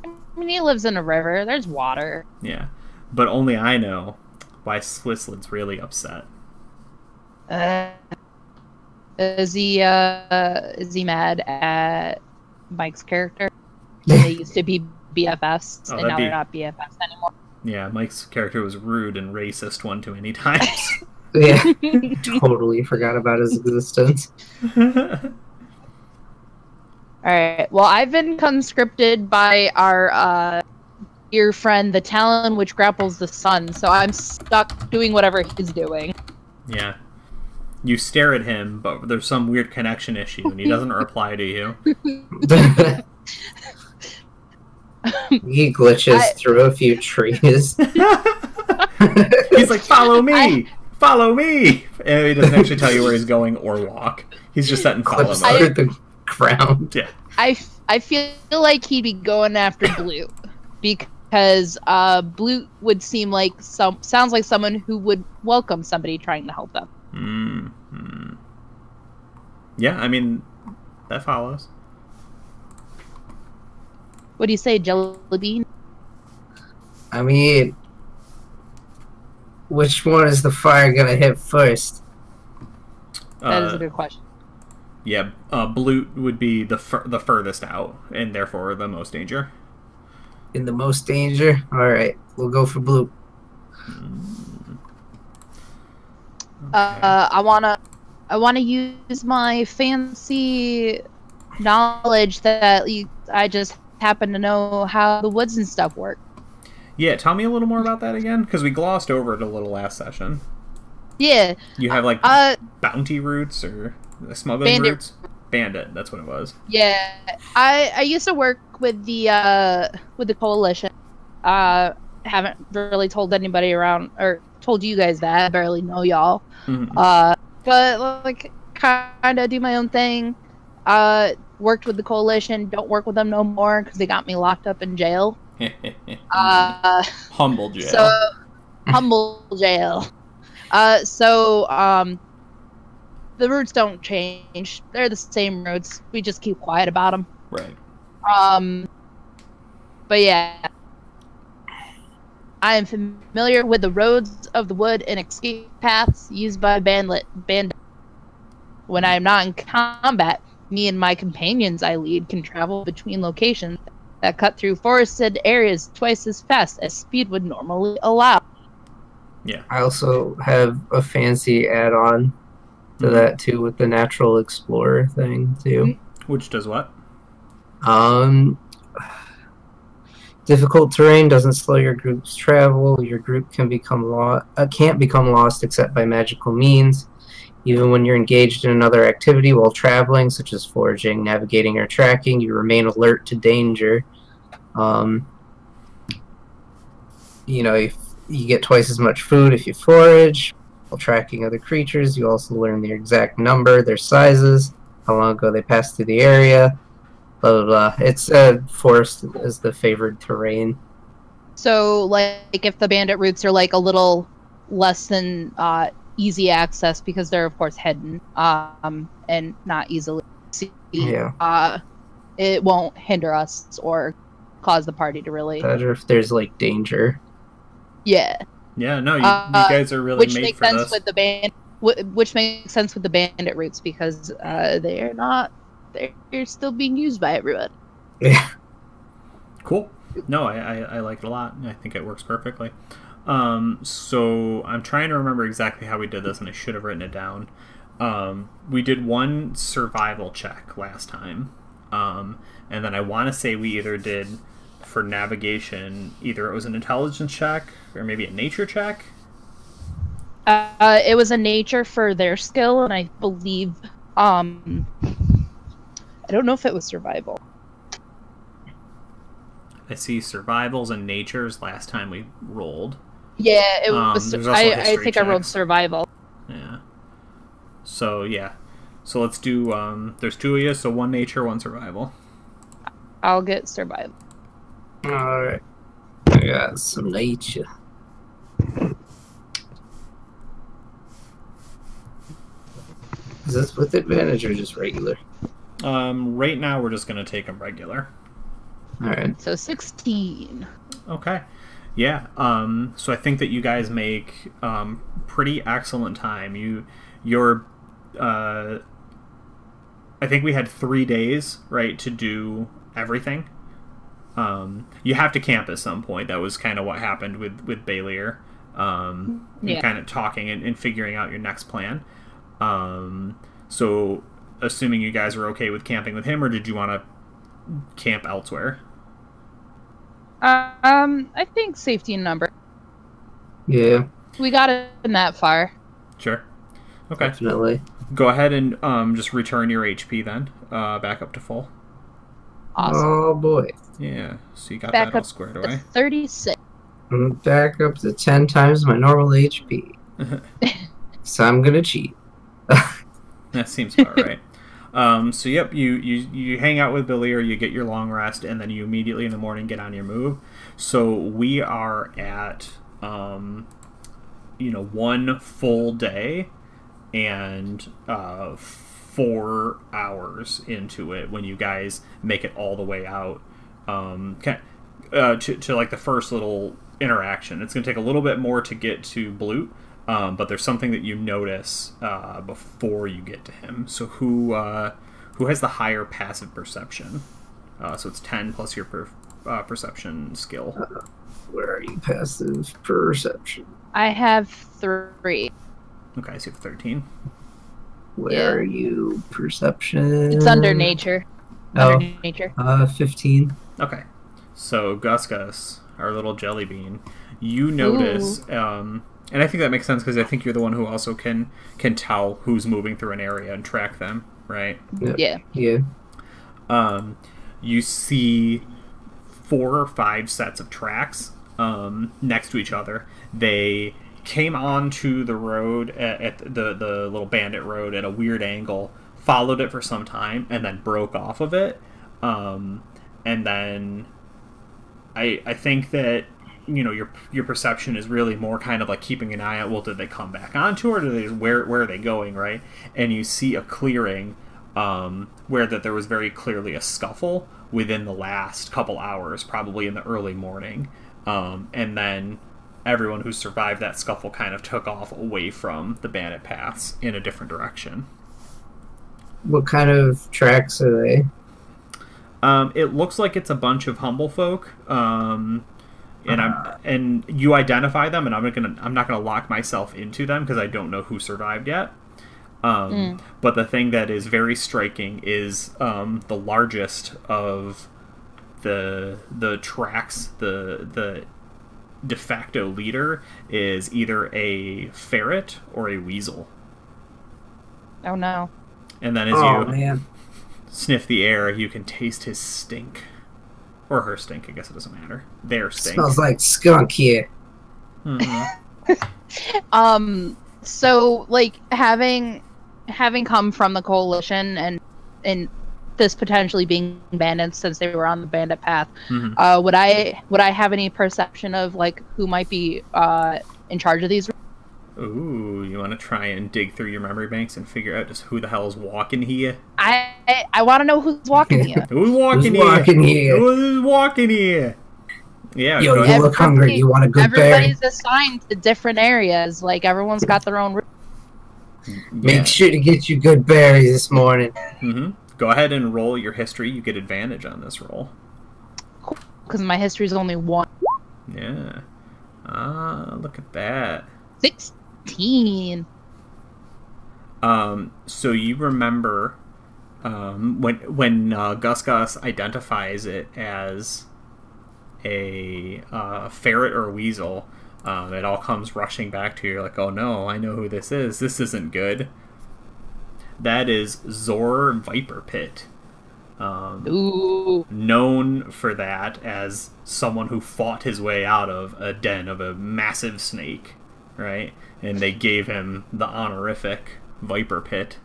I mean, he lives in a river. There's water. Yeah, but only I know why Swiss Lid's really upset. Uh. Is he uh is he mad at Mike's character? They used to be B F Fs, oh, and now be... they're not B F Fs anymore. Yeah, Mike's character was rude and racist one too many times. Yeah, totally forgot about his existence. All right. Well, I've been conscripted by our uh, dear friend, the Talon, which grapples the sun. So I'm stuck doing whatever he's doing. Yeah. you stare at him, but there's some weird connection issue, and he doesn't reply to you. He glitches I... through a few trees. He's like, follow me! I... Follow me! And he doesn't actually tell you where he's going or walk. He's just set and follow him. I... the ground. Yeah. I, I feel like he'd be going after Blute, because uh, Blute would seem like some sounds like someone who would welcome somebody trying to help them. Mm-hmm. Yeah, I mean, that follows. What do you say, Jellybean? I mean, which one is the fire gonna hit first? That uh, is a good question. Yeah, uh, Blute would be the fur the furthest out, and therefore the most danger. In the most danger? Alright, we'll go for Blute. Mm. Okay. Uh, I wanna, I wanna use my fancy knowledge that you, I just happen to know how the woods and stuff work. Yeah, tell me a little more about that again, because we glossed over it a little last session. Yeah. You have like uh, bounty routes or smuggling bandit. routes? Bandit, that's what it was. Yeah, I I used to work with the uh, with the coalition. Uh, haven't really told anybody around or told you guys that. I barely know y'all. Mm-hmm. Uh, but like kind of do my own thing. Uh, worked with the coalition. Don't work with them no more because they got me locked up in jail. uh, humble jail. So humble jail. Uh, so um, the routes don't change. They're the same routes. We just keep quiet about them. Right. Um. But yeah, I am familiar with the roads of the wood and escape paths used by bandit. Bandit. When I am not in combat, me and my companions I lead can travel between locations that cut through forested areas twice as fast as speed would normally allow. Yeah. I also have a fancy add-on to mm-hmm. that too, with the natural explorer thing too. Which does what? Um, difficult terrain doesn't slow your group's travel. Your group can become lo- uh, can't become lost except by magical means. Even when you're engaged in another activity while traveling, such as foraging, navigating, or tracking, you remain alert to danger. Um, you know, if you get twice as much food if you forage. While tracking other creatures, you also learn their exact number, their sizes, how long ago they passed through the area, blah, blah, blah. It's uh, forest is the favored terrain. So, like, if the bandit routes are, like, a little less than... Uh, easy access because they're of course hidden um, and not easily seen. Yeah. Uh, it won't hinder us or cause the party to really. Better if there's like danger. Yeah. Yeah. No, you, uh, you guys are really which made makes for sense this. with the band. Which makes sense with the bandit routes because uh, they're not. They're still being used by everyone. Yeah. Cool. No, I I, I like it a lot. I think it works perfectly. Um, so I'm trying to remember exactly how we did this, and I should have written it down. Um, we did one survival check last time, um, and then I want to say we either did, for navigation, either it was an intelligence check, or maybe a nature check? Uh, it was a nature for their skill, and I believe, um, I don't know if it was survival. I see survivals and natures last time we rolled. Yeah, it was. Um, I, I think checks. I rolled survival. Yeah. So yeah, so let's do. Um, there's two of you, so one nature, one survival. I'll get survival. All right. I got some nature. Is this with advantage or just regular? Um, right now we're just gonna take them regular. All right. So sixteen. Okay. Yeah, um, so I think that you guys make um, pretty excellent time. You, your, uh, I think we had three days, right, to do everything. Um, you have to camp at some point. That was kind of what happened with with Belir. Um, yeah. Kind of talking and, and figuring out your next plan. Um, so, assuming you guys were okay with camping with him, or did you want to camp elsewhere? Um, I think safety in number. Yeah. We got it in that far. Sure. Okay. Definitely. Go ahead and um, just return your H P then, uh, back up to full. Awesome. Oh boy. Yeah. So you got back that all squared away. Back up to thirty-six. I'm back up to ten times my normal H P. So I'm gonna cheat. That seems about right. Um, so yep, you, you you hang out with Belir, you get your long rest, and then you immediately in the morning get on your move. So we are at um, you know one full day and uh, four hours into it when you guys make it all the way out um, kind of, uh, to to like the first little interaction. It's gonna take a little bit more to get to Blute. Um, but there's something that you notice uh, before you get to him. So who uh, who has the higher passive perception? Uh, so it's ten plus your per, uh, perception skill. Uh, where are you? Passive perception. I have three. Okay, so you have thirteen. Where yeah. are you? Perception. It's under nature. Oh, under nature. Uh, fifteen. Okay. So Gus-Gus, our little jelly bean, you notice. Ooh. Um, And I think that makes sense because I think you're the one who also can can tell who's moving through an area and track them, right? Yeah. Yeah. Um, you see four or five sets of tracks um, next to each other. They came onto the road at, at the the little bandit road at a weird angle, followed it for some time, and then broke off of it. Um, and then I I think that. You know, your your perception is really more kind of like keeping an eye out. Well, did they come back onto it, or did they, where where are they going, right? And you see a clearing um, where that there was very clearly a scuffle within the last couple hours, probably in the early morning, um, and then everyone who survived that scuffle kind of took off away from the bandit paths in a different direction. What kind of tracks are they? Um, it looks like it's a bunch of humble folk. Um, And I'm and you identify them, and I'm gonna I'm not gonna lock myself into them because I don't know who survived yet. Um, mm. But the thing that is very striking is um, the largest of the the tracks. The the de facto leader is either a ferret or a weasel. Oh no! And then as oh, you man. sniff the air, you can taste his stink. Or her stink, I guess it doesn't matter. Their stink. Smells like skunk here. Mm-hmm. um, so, like, having having come from the Coalition and, and this potentially being bandits since they were on the bandit path, mm-hmm. uh, would I would I have any perception of, like, who might be uh, in charge of these? Ooh, you want to try and dig through your memory banks and figure out just who the hell is walking here? I I, I want to know who's walking here. Who's walking who's here? Walking here? Who's walking here? Yeah. Yo, you look hungry. You want to go there? Everybody's assigned to different areas. Like, everyone's got their own route. Yeah. Make sure to get you good berries this morning. Mm-hmm. Go ahead and roll your history. You get advantage on this roll. Cool, because my history's only one. Yeah. Ah, look at that. Six. Um, so you remember um, when when uh, Gus-Gus identifies it as a uh, ferret or a weasel, um, it all comes rushing back to you. You're like, oh no, I know who this is. This isn't good. That is Zor Viper Pit. Um, Ooh. Known for that as someone who fought his way out of a den of a massive snake. Right, and they gave him the honorific Viper Pit.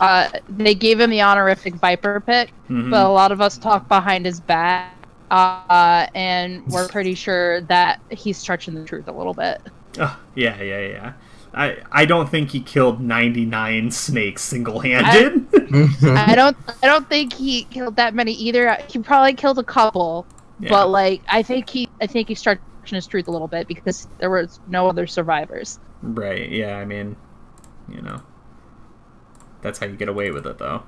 Uh, they gave him the honorific Viper Pit, mm-hmm. but a lot of us talk behind his back, uh, and we're pretty sure that he's stretching the truth a little bit. Oh, yeah, yeah, yeah. I I don't think he killed ninety-nine snakes single-handed. I, I don't I don't think he killed that many either. He probably killed a couple, yeah. but like I think he I think he started. His truth a little bit because there was no other survivors. Right, yeah, I mean, you know, that's how you get away with it, though.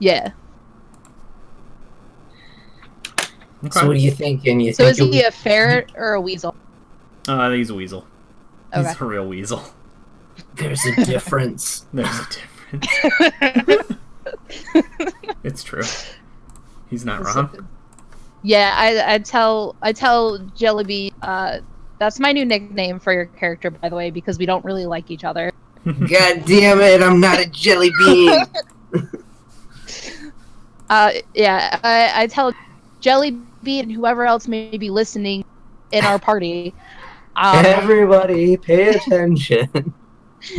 Yeah. Okay. So what are you thinking? You so think is he a ferret or a weasel? Uh, he's a weasel. Okay. He's a real weasel. There's a difference. There's a difference. It's true. He's not wrong. Yeah, I, I tell I tell Jellybean uh, That's my new nickname for your character, by the way, because we don't really like each other. God damn it, I'm not a jelly bean. uh, yeah, I, I tell Jelly Bean and whoever else may be listening in our party. Um, Everybody pay attention.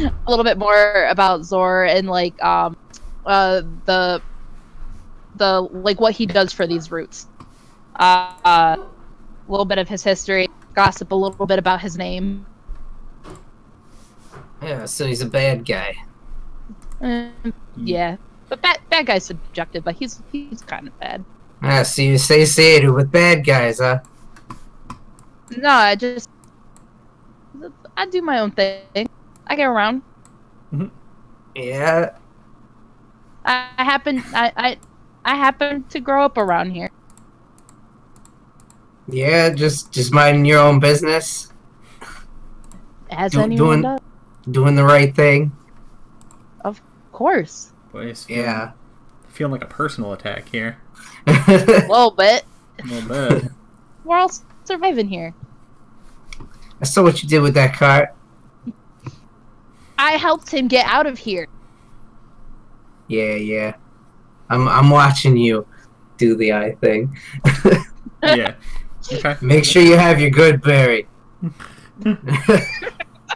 A little bit more about Zor and like um, uh, the the like what he does for these routes. A uh, little bit of his history, gossip a little bit about his name. Yeah, so he's a bad guy. Uh, yeah, but bad bad guy's subjective, but he's he's kind of bad. Ah, so you stay sated with bad guys, huh? No, I just I do my own thing. I get around. Mm-hmm. Yeah. I, I happen I, I I happen to grow up around here. Yeah, just just minding your own business. As do, anyone doing, does. Doing the right thing. Of course. Boy, yeah. Feeling like a personal attack here. A little bit. A little bit. We're all surviving here. I saw what you did with that cart. I helped him get out of here. Yeah, yeah. I'm I'm watching you do the eye thing. Yeah. Okay. Make sure you have your good berry.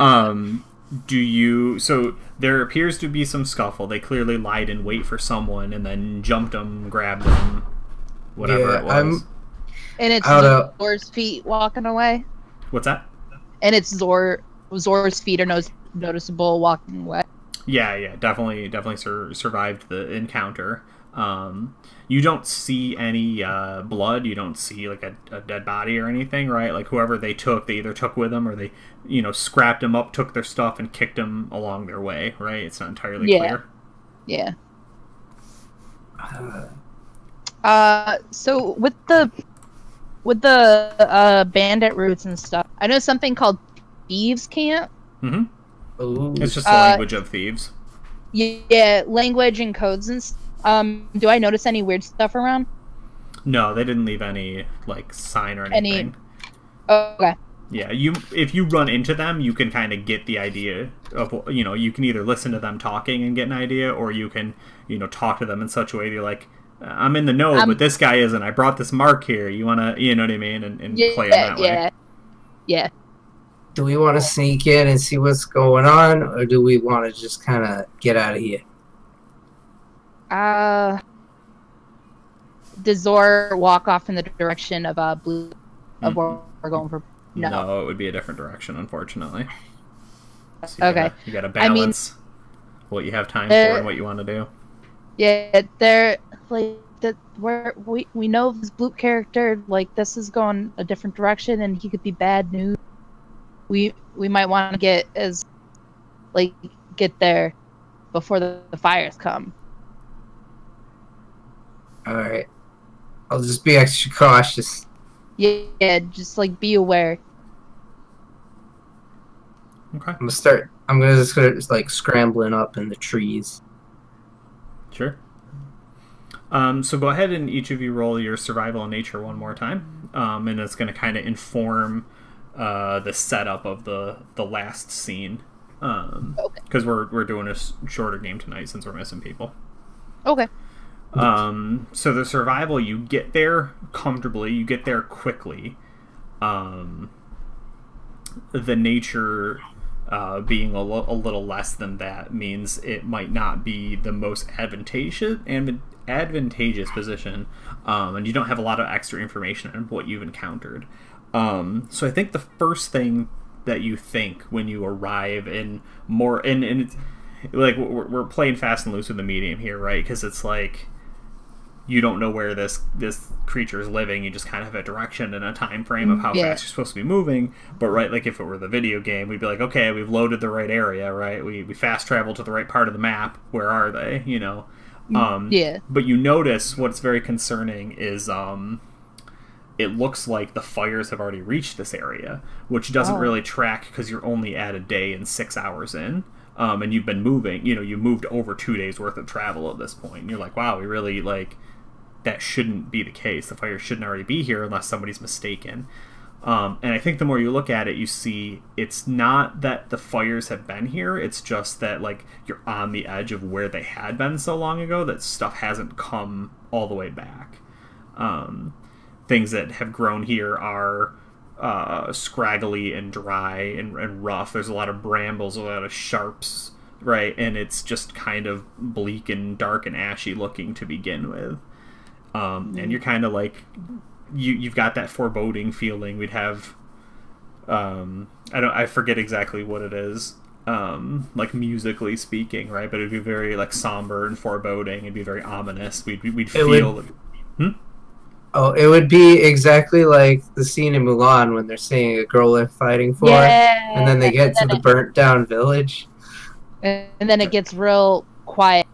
um, do you... So, there appears to be some scuffle. They clearly lied in wait for someone and then jumped them, grabbed them, whatever yeah, it was. I'm, and it's Zor's feet walking away? What's that? And it's Zor Zor's feet are no, noticeable walking away. Yeah, yeah, definitely definitely sur survived the encounter. Um, you don't see any uh, blood. You don't see like a, a dead body or anything, right? Like whoever they took, they either took with them or they, you know, scrapped them up, took their stuff, and kicked them along their way, right? It's not entirely yeah. clear. Yeah. Uh, uh, so with the with the uh, bandit roots and stuff, I know something called thieves' camp. Mm-hmm. Ooh. It's just the uh, language of thieves. Yeah, language and codes and stuff. Um, do I notice any weird stuff around? No, they didn't leave any, like, sign or anything. Any... Oh, okay. Yeah, you, if you run into them, you can kind of get the idea of, you know, you can either listen to them talking and get an idea, or you can, you know, talk to them in such a way that you're like, I'm in the know, um, but this guy isn't. I brought this mark here. You want to, you know what I mean? And, and yeah, play on that yeah, way. Yeah. Do we want to sneak in and see what's going on, or do we want to just kind of get out of here? Uh, does Zor walk off in the direction of uh, Blue, of mm. where we're going for? No. No, it would be a different direction, unfortunately. So you okay. Gotta, you gotta balance I mean, what you have time for and what you want to do. Yeah, they're, like, the, we're, we, we know this Blue character, like, this is going a different direction and he could be bad news. We, we might want to get as, like, get there before the, the fires come. Alright. I'll just be extra cautious. Yeah, yeah, just like be aware. Okay. I'm gonna start I'm gonna just start just, like scrambling up in the trees. Sure. Um, so go ahead and each of you roll your survival in nature one more time. Um, and it's gonna kinda inform uh the setup of the the last scene. Um because okay. we're we're doing a shorter game tonight since we're missing people. Okay. Um, so the survival, you get there comfortably, you get there quickly. Um, the nature uh, being a, lo a little less than that means it might not be the most advantageous and advantageous position, um, and you don't have a lot of extra information on what you've encountered. Um, so I think the first thing that you think when you arrive in more, and, and it's, like, we're, we're playing fast and loose with the medium here, right? Because it's like, you don't know where this this creature is living. You just kind of have a direction and a time frame of how yeah. fast you're supposed to be moving. But right, like if it were the video game, we'd be like, okay, we've loaded the right area, right? We we fast travel to the right part of the map. Where are they? You know. Um, yeah. But you notice what's very concerning is um, it looks like the fires have already reached this area, which doesn't oh. really track because you're only at a day and six hours in. Um, and you've been moving, you know, you moved over two days worth of travel at this point. And you're like, wow, we really, like, that shouldn't be the case. The fire shouldn't already be here unless somebody's mistaken. Um, and I think the more you look at it, you see it's not that the fires have been here. It's just that, like, you're on the edge of where they had been so long ago that stuff hasn't come all the way back. Um, things that have grown here are uh, scraggly and dry and, and rough. There's a lot of brambles, a lot of sharps, right? And it's just kind of bleak and dark and ashy looking to begin with. Um, and you're kind of like... You, you've got that foreboding feeling. We'd have, um, I don't, I forget exactly what it is, um, like musically speaking, right? But it'd be very like somber and foreboding. It'd be very ominous. We'd we'd feel. Would, hmm? Oh, it would be exactly like the scene in Mulan when they're seeing a girl they're fighting for, yeah, and then they get to the burnt down village, and then it gets real quiet.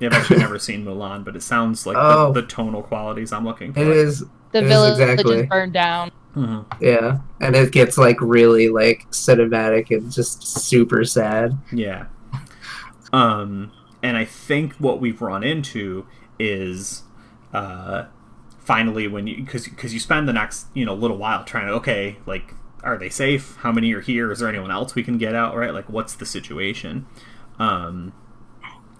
Yeah, I've actually never seen Mulan, but it sounds like oh, the, the tonal qualities I'm looking for. It is. The it village is exactly. burned down. Mm-hmm. Yeah, and it gets like really like cinematic and just super sad. Yeah. Um, and I think what we've run into is, uh, finally when you because because you spend the next you know little while trying to okay like are they safe? How many are here? Is there anyone else we can get out? Right? Like what's the situation? Um.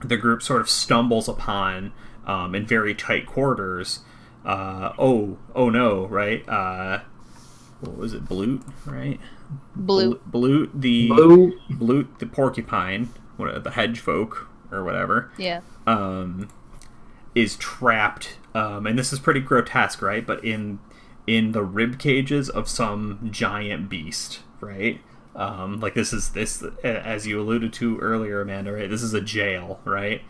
The group sort of stumbles upon, um, in very tight quarters, uh, oh, oh no, right? Uh, what was it, Blute, right? Blute. Blute, the, Blute. Blute, the porcupine, what, the hedge folk, or whatever. Yeah. Um, is trapped, um, and this is pretty grotesque, right? But in, in the rib cages of some giant beast, right? Um, like this is this, as you alluded to earlier, Amanda, right? This is a jail, right?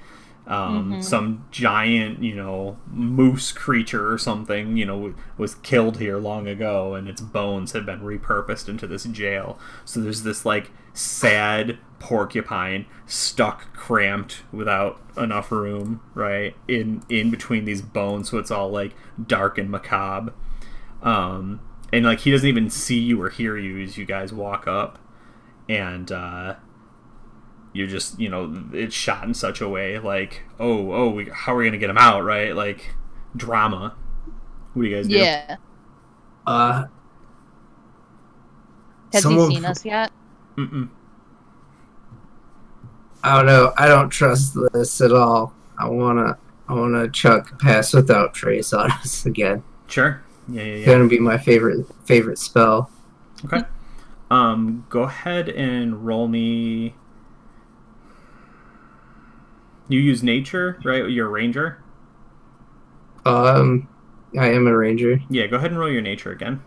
Um, mm-hmm. Some giant, you know, moose creature or something, you know, was killed here long ago and its bones have been repurposed into this jail. So there's this like sad porcupine stuck, cramped without enough room, right? In, in between these bones. So it's all like dark and macabre. Um, And, like, he doesn't even see you or hear you as you guys walk up. And, uh, you're just, you know, it's shot in such a way, like, oh, oh, we, how are we going to get him out, right? Like, drama. What do you guys do? Yeah. Uh. Has he seen us yet? Mm-mm. I don't know. I don't trust this at all. I want to I wanna chuck Pass Without Trace on us again. Sure. Yeah, yeah, yeah. It's gonna be my favorite favorite spell. Okay. Um, go ahead and roll me. You use nature, right? You're a ranger. Um, I am a ranger. Yeah, go ahead and roll your nature again.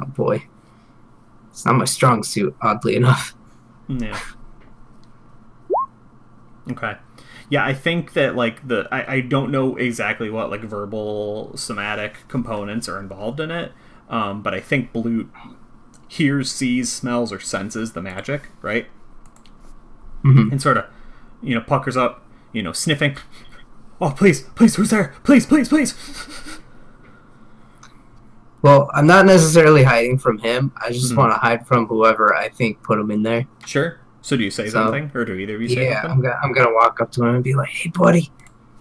Oh boy, it's not my strong suit, oddly enough. Yeah. Okay. Yeah, I think that, like, the... I, I don't know exactly what, like, verbal, somatic components are involved in it, um, but I think Blute hears, sees, smells, or senses the magic, right? Mm-hmm. And sort of, you know, puckers up, you know, sniffing. Oh, please, please, who's there? Please, please, please! Well, I'm not necessarily hiding from him. I just mm-hmm. want to hide from whoever I think put him in there. Sure. So do you say so, something, or do either of you say yeah, something? Yeah, I'm, I'm gonna walk up to him and be like, "Hey, buddy,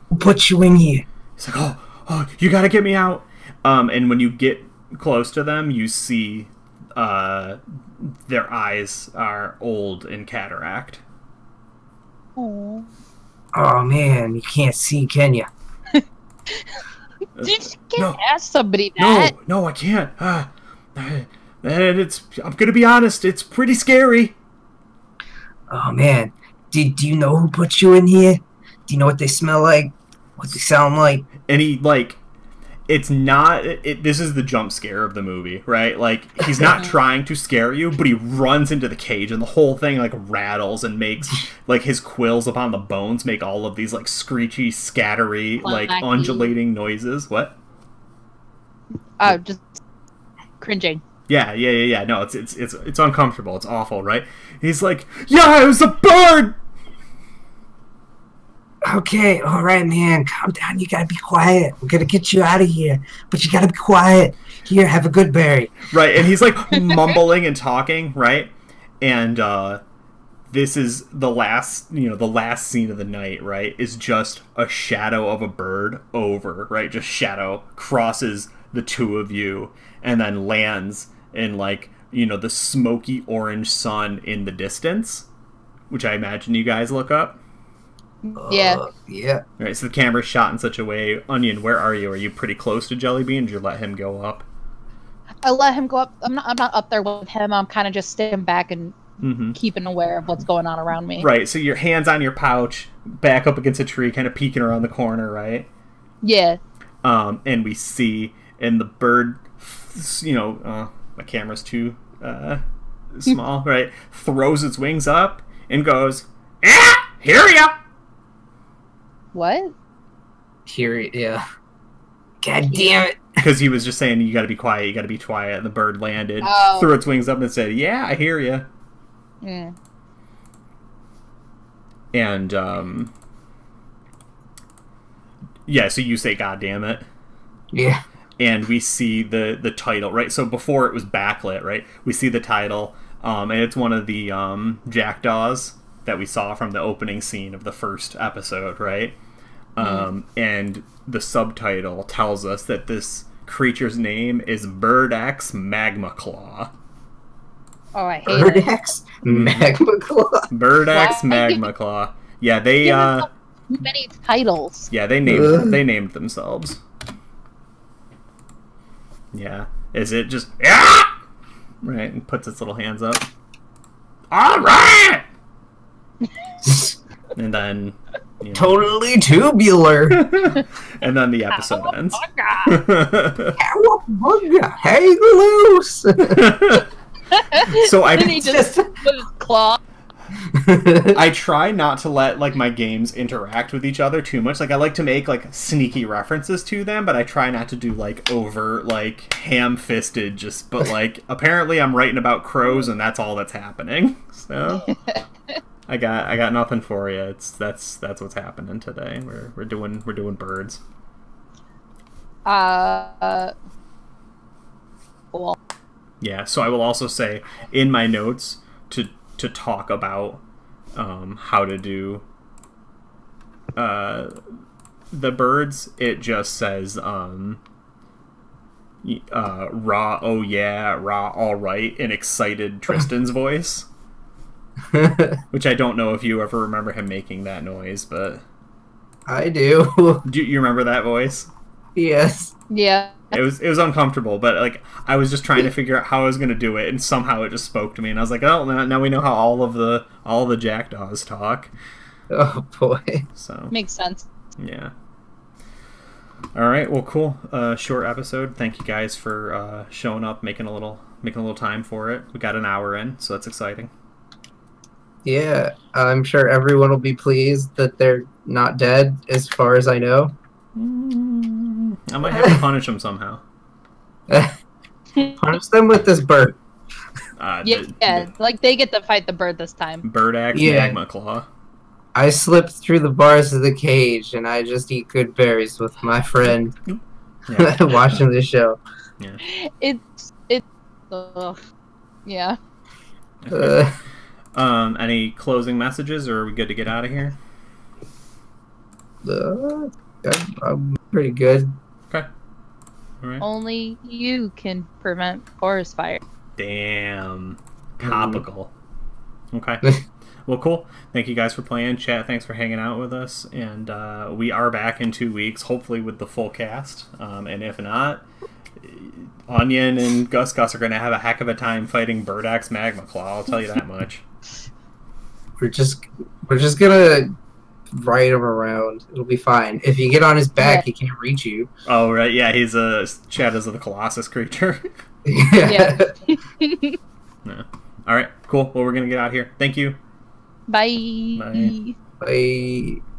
who put you in here?" He's like, "Oh, oh, you gotta get me out!" Um, and when you get close to them, you see, uh, their eyes are old and cataract. Oh. Oh man, you can't see, can you? Dude, you can't no, ask somebody that. No, no, I can't. Uh, and it's, I'm gonna be honest, it's pretty scary. Oh man, did do you know who put you in here? Do you know what they smell like? What they sound like? And he like, it's not. It, this is the jump scare of the movie, right? Like he's not trying to scare you, but he runs into the cage, and the whole thing like rattles and makes like his quills upon the bones make all of these like screechy, scattery, well, like wacky, undulating noises. What? Oh, just cringing. Yeah, yeah, yeah, yeah. No, it's it's it's it's uncomfortable. It's awful, right? He's like, "Yeah, it was a bird." Okay, all right, man, calm down. You gotta be quiet. We're gonna get you out of here, but you gotta be quiet. Here, have a good berry. Right, and he's like mumbling and talking, right? And uh, this is the last, you know, the last scene of the night, right? Is just a shadow of a bird over, right? Just shadow crosses the two of you, and then lands in, like, you know, the smoky orange sun in the distance, which I imagine you guys look up. Yeah. Uh, yeah. All right, so the camera's shot in such a way. Onion, where are you? Are you pretty close to Jellybean? Did you let him go up? I let him go up. I'm not, I'm not up there with him. I'm kind of just sitting back and mm-hmm. keeping aware of what's going on around me. Right, so your hand's on your pouch, back up against a tree, kind of peeking around the corner, right? Yeah. Um, and we see, and the bird, you know, uh, my camera's too uh, small, right? Throws its wings up and goes, ah, hear ya! What? Hear it, yeah. God damn it. Because he was just saying, you gotta be quiet, you gotta be quiet. And the bird landed, oh. threw its wings up and said, yeah, I hear ya. Yeah. And, um... yeah, so you say, God damn it. Yeah. And we see the, the title, right? So before it was backlit, right? We see the title, um, and it's one of the um, jackdaws that we saw from the opening scene of the first episode, right? Um, mm. And the subtitle tells us that this creature's name is Birdax Magma Claw. Oh, I hate Birdax it. Magma Claw. Birdax Magma Claw. Yeah, they uh too many titles. Yeah, they named Ugh. they named themselves. Yeah. Is it just ah! right, and puts its little hands up. Alright. And then you know. Totally tubular. And then the episode ends. Hang loose. So I he just put his claw. I try not to let like my games interact with each other too much. Like I like to make like sneaky references to them, but I try not to do like over like ham-fisted. Just but like apparently I'm writing about crows and that's all that's happening. So I got I got nothing for you. It's that's that's what's happening today. We're we're doing we're doing birds. Uh. Cool. Yeah, so I will also say in my notes to to talk about um, how to do uh, the birds. It just says um, uh, "raw, oh yeah, raw, all right" in excited Tristan's voice, which I don't know if you ever remember him making that noise, but I do. Do you remember that voice? Yes. Yeah. It was it was uncomfortable, but like I was just trying to figure out how I was going to do it, and somehow it just spoke to me, and I was like, oh, now we know how all of the all the jackdaws talk. Oh boy, so makes sense. Yeah. All right, well, cool. Uh, short episode. Thank you guys for uh, showing up, making a little making a little time for it. We got an hour in, so that's exciting. Yeah, I'm sure everyone will be pleased that they're not dead, as far as I know. I might have to punish them somehow. Punish them with this bird. Uh, yeah, the, yeah. The, like they get to fight the bird this time. Birdax yeah. Magma Claw. I slipped through the bars of the cage and I just eat good berries with my friend yeah. watching the show. Yeah. It's it's uh, yeah. Okay. Uh, um, any closing messages, or are we good to get out of here? Uh, I'm, I'm pretty good. Okay. All right. Only you can prevent forest fire. Damn. Topical. Mm. Okay. Well, cool. Thank you guys for playing. Chat, thanks for hanging out with us. And uh, we are back in two weeks, hopefully with the full cast. Um, and if not, Onion and Gus-Gus are going to have a heck of a time fighting Birdax Magma Claw. I'll tell you that much. We're just, we're just going to... ride him around. It'll be fine. If you get on his back, yeah. he can't reach you. Oh, right. Yeah, he's a Shadows of the Colossus creature. Yeah. yeah. No. All right. Cool. Well, we're going to get out of here. Thank you. Bye. Bye. Bye.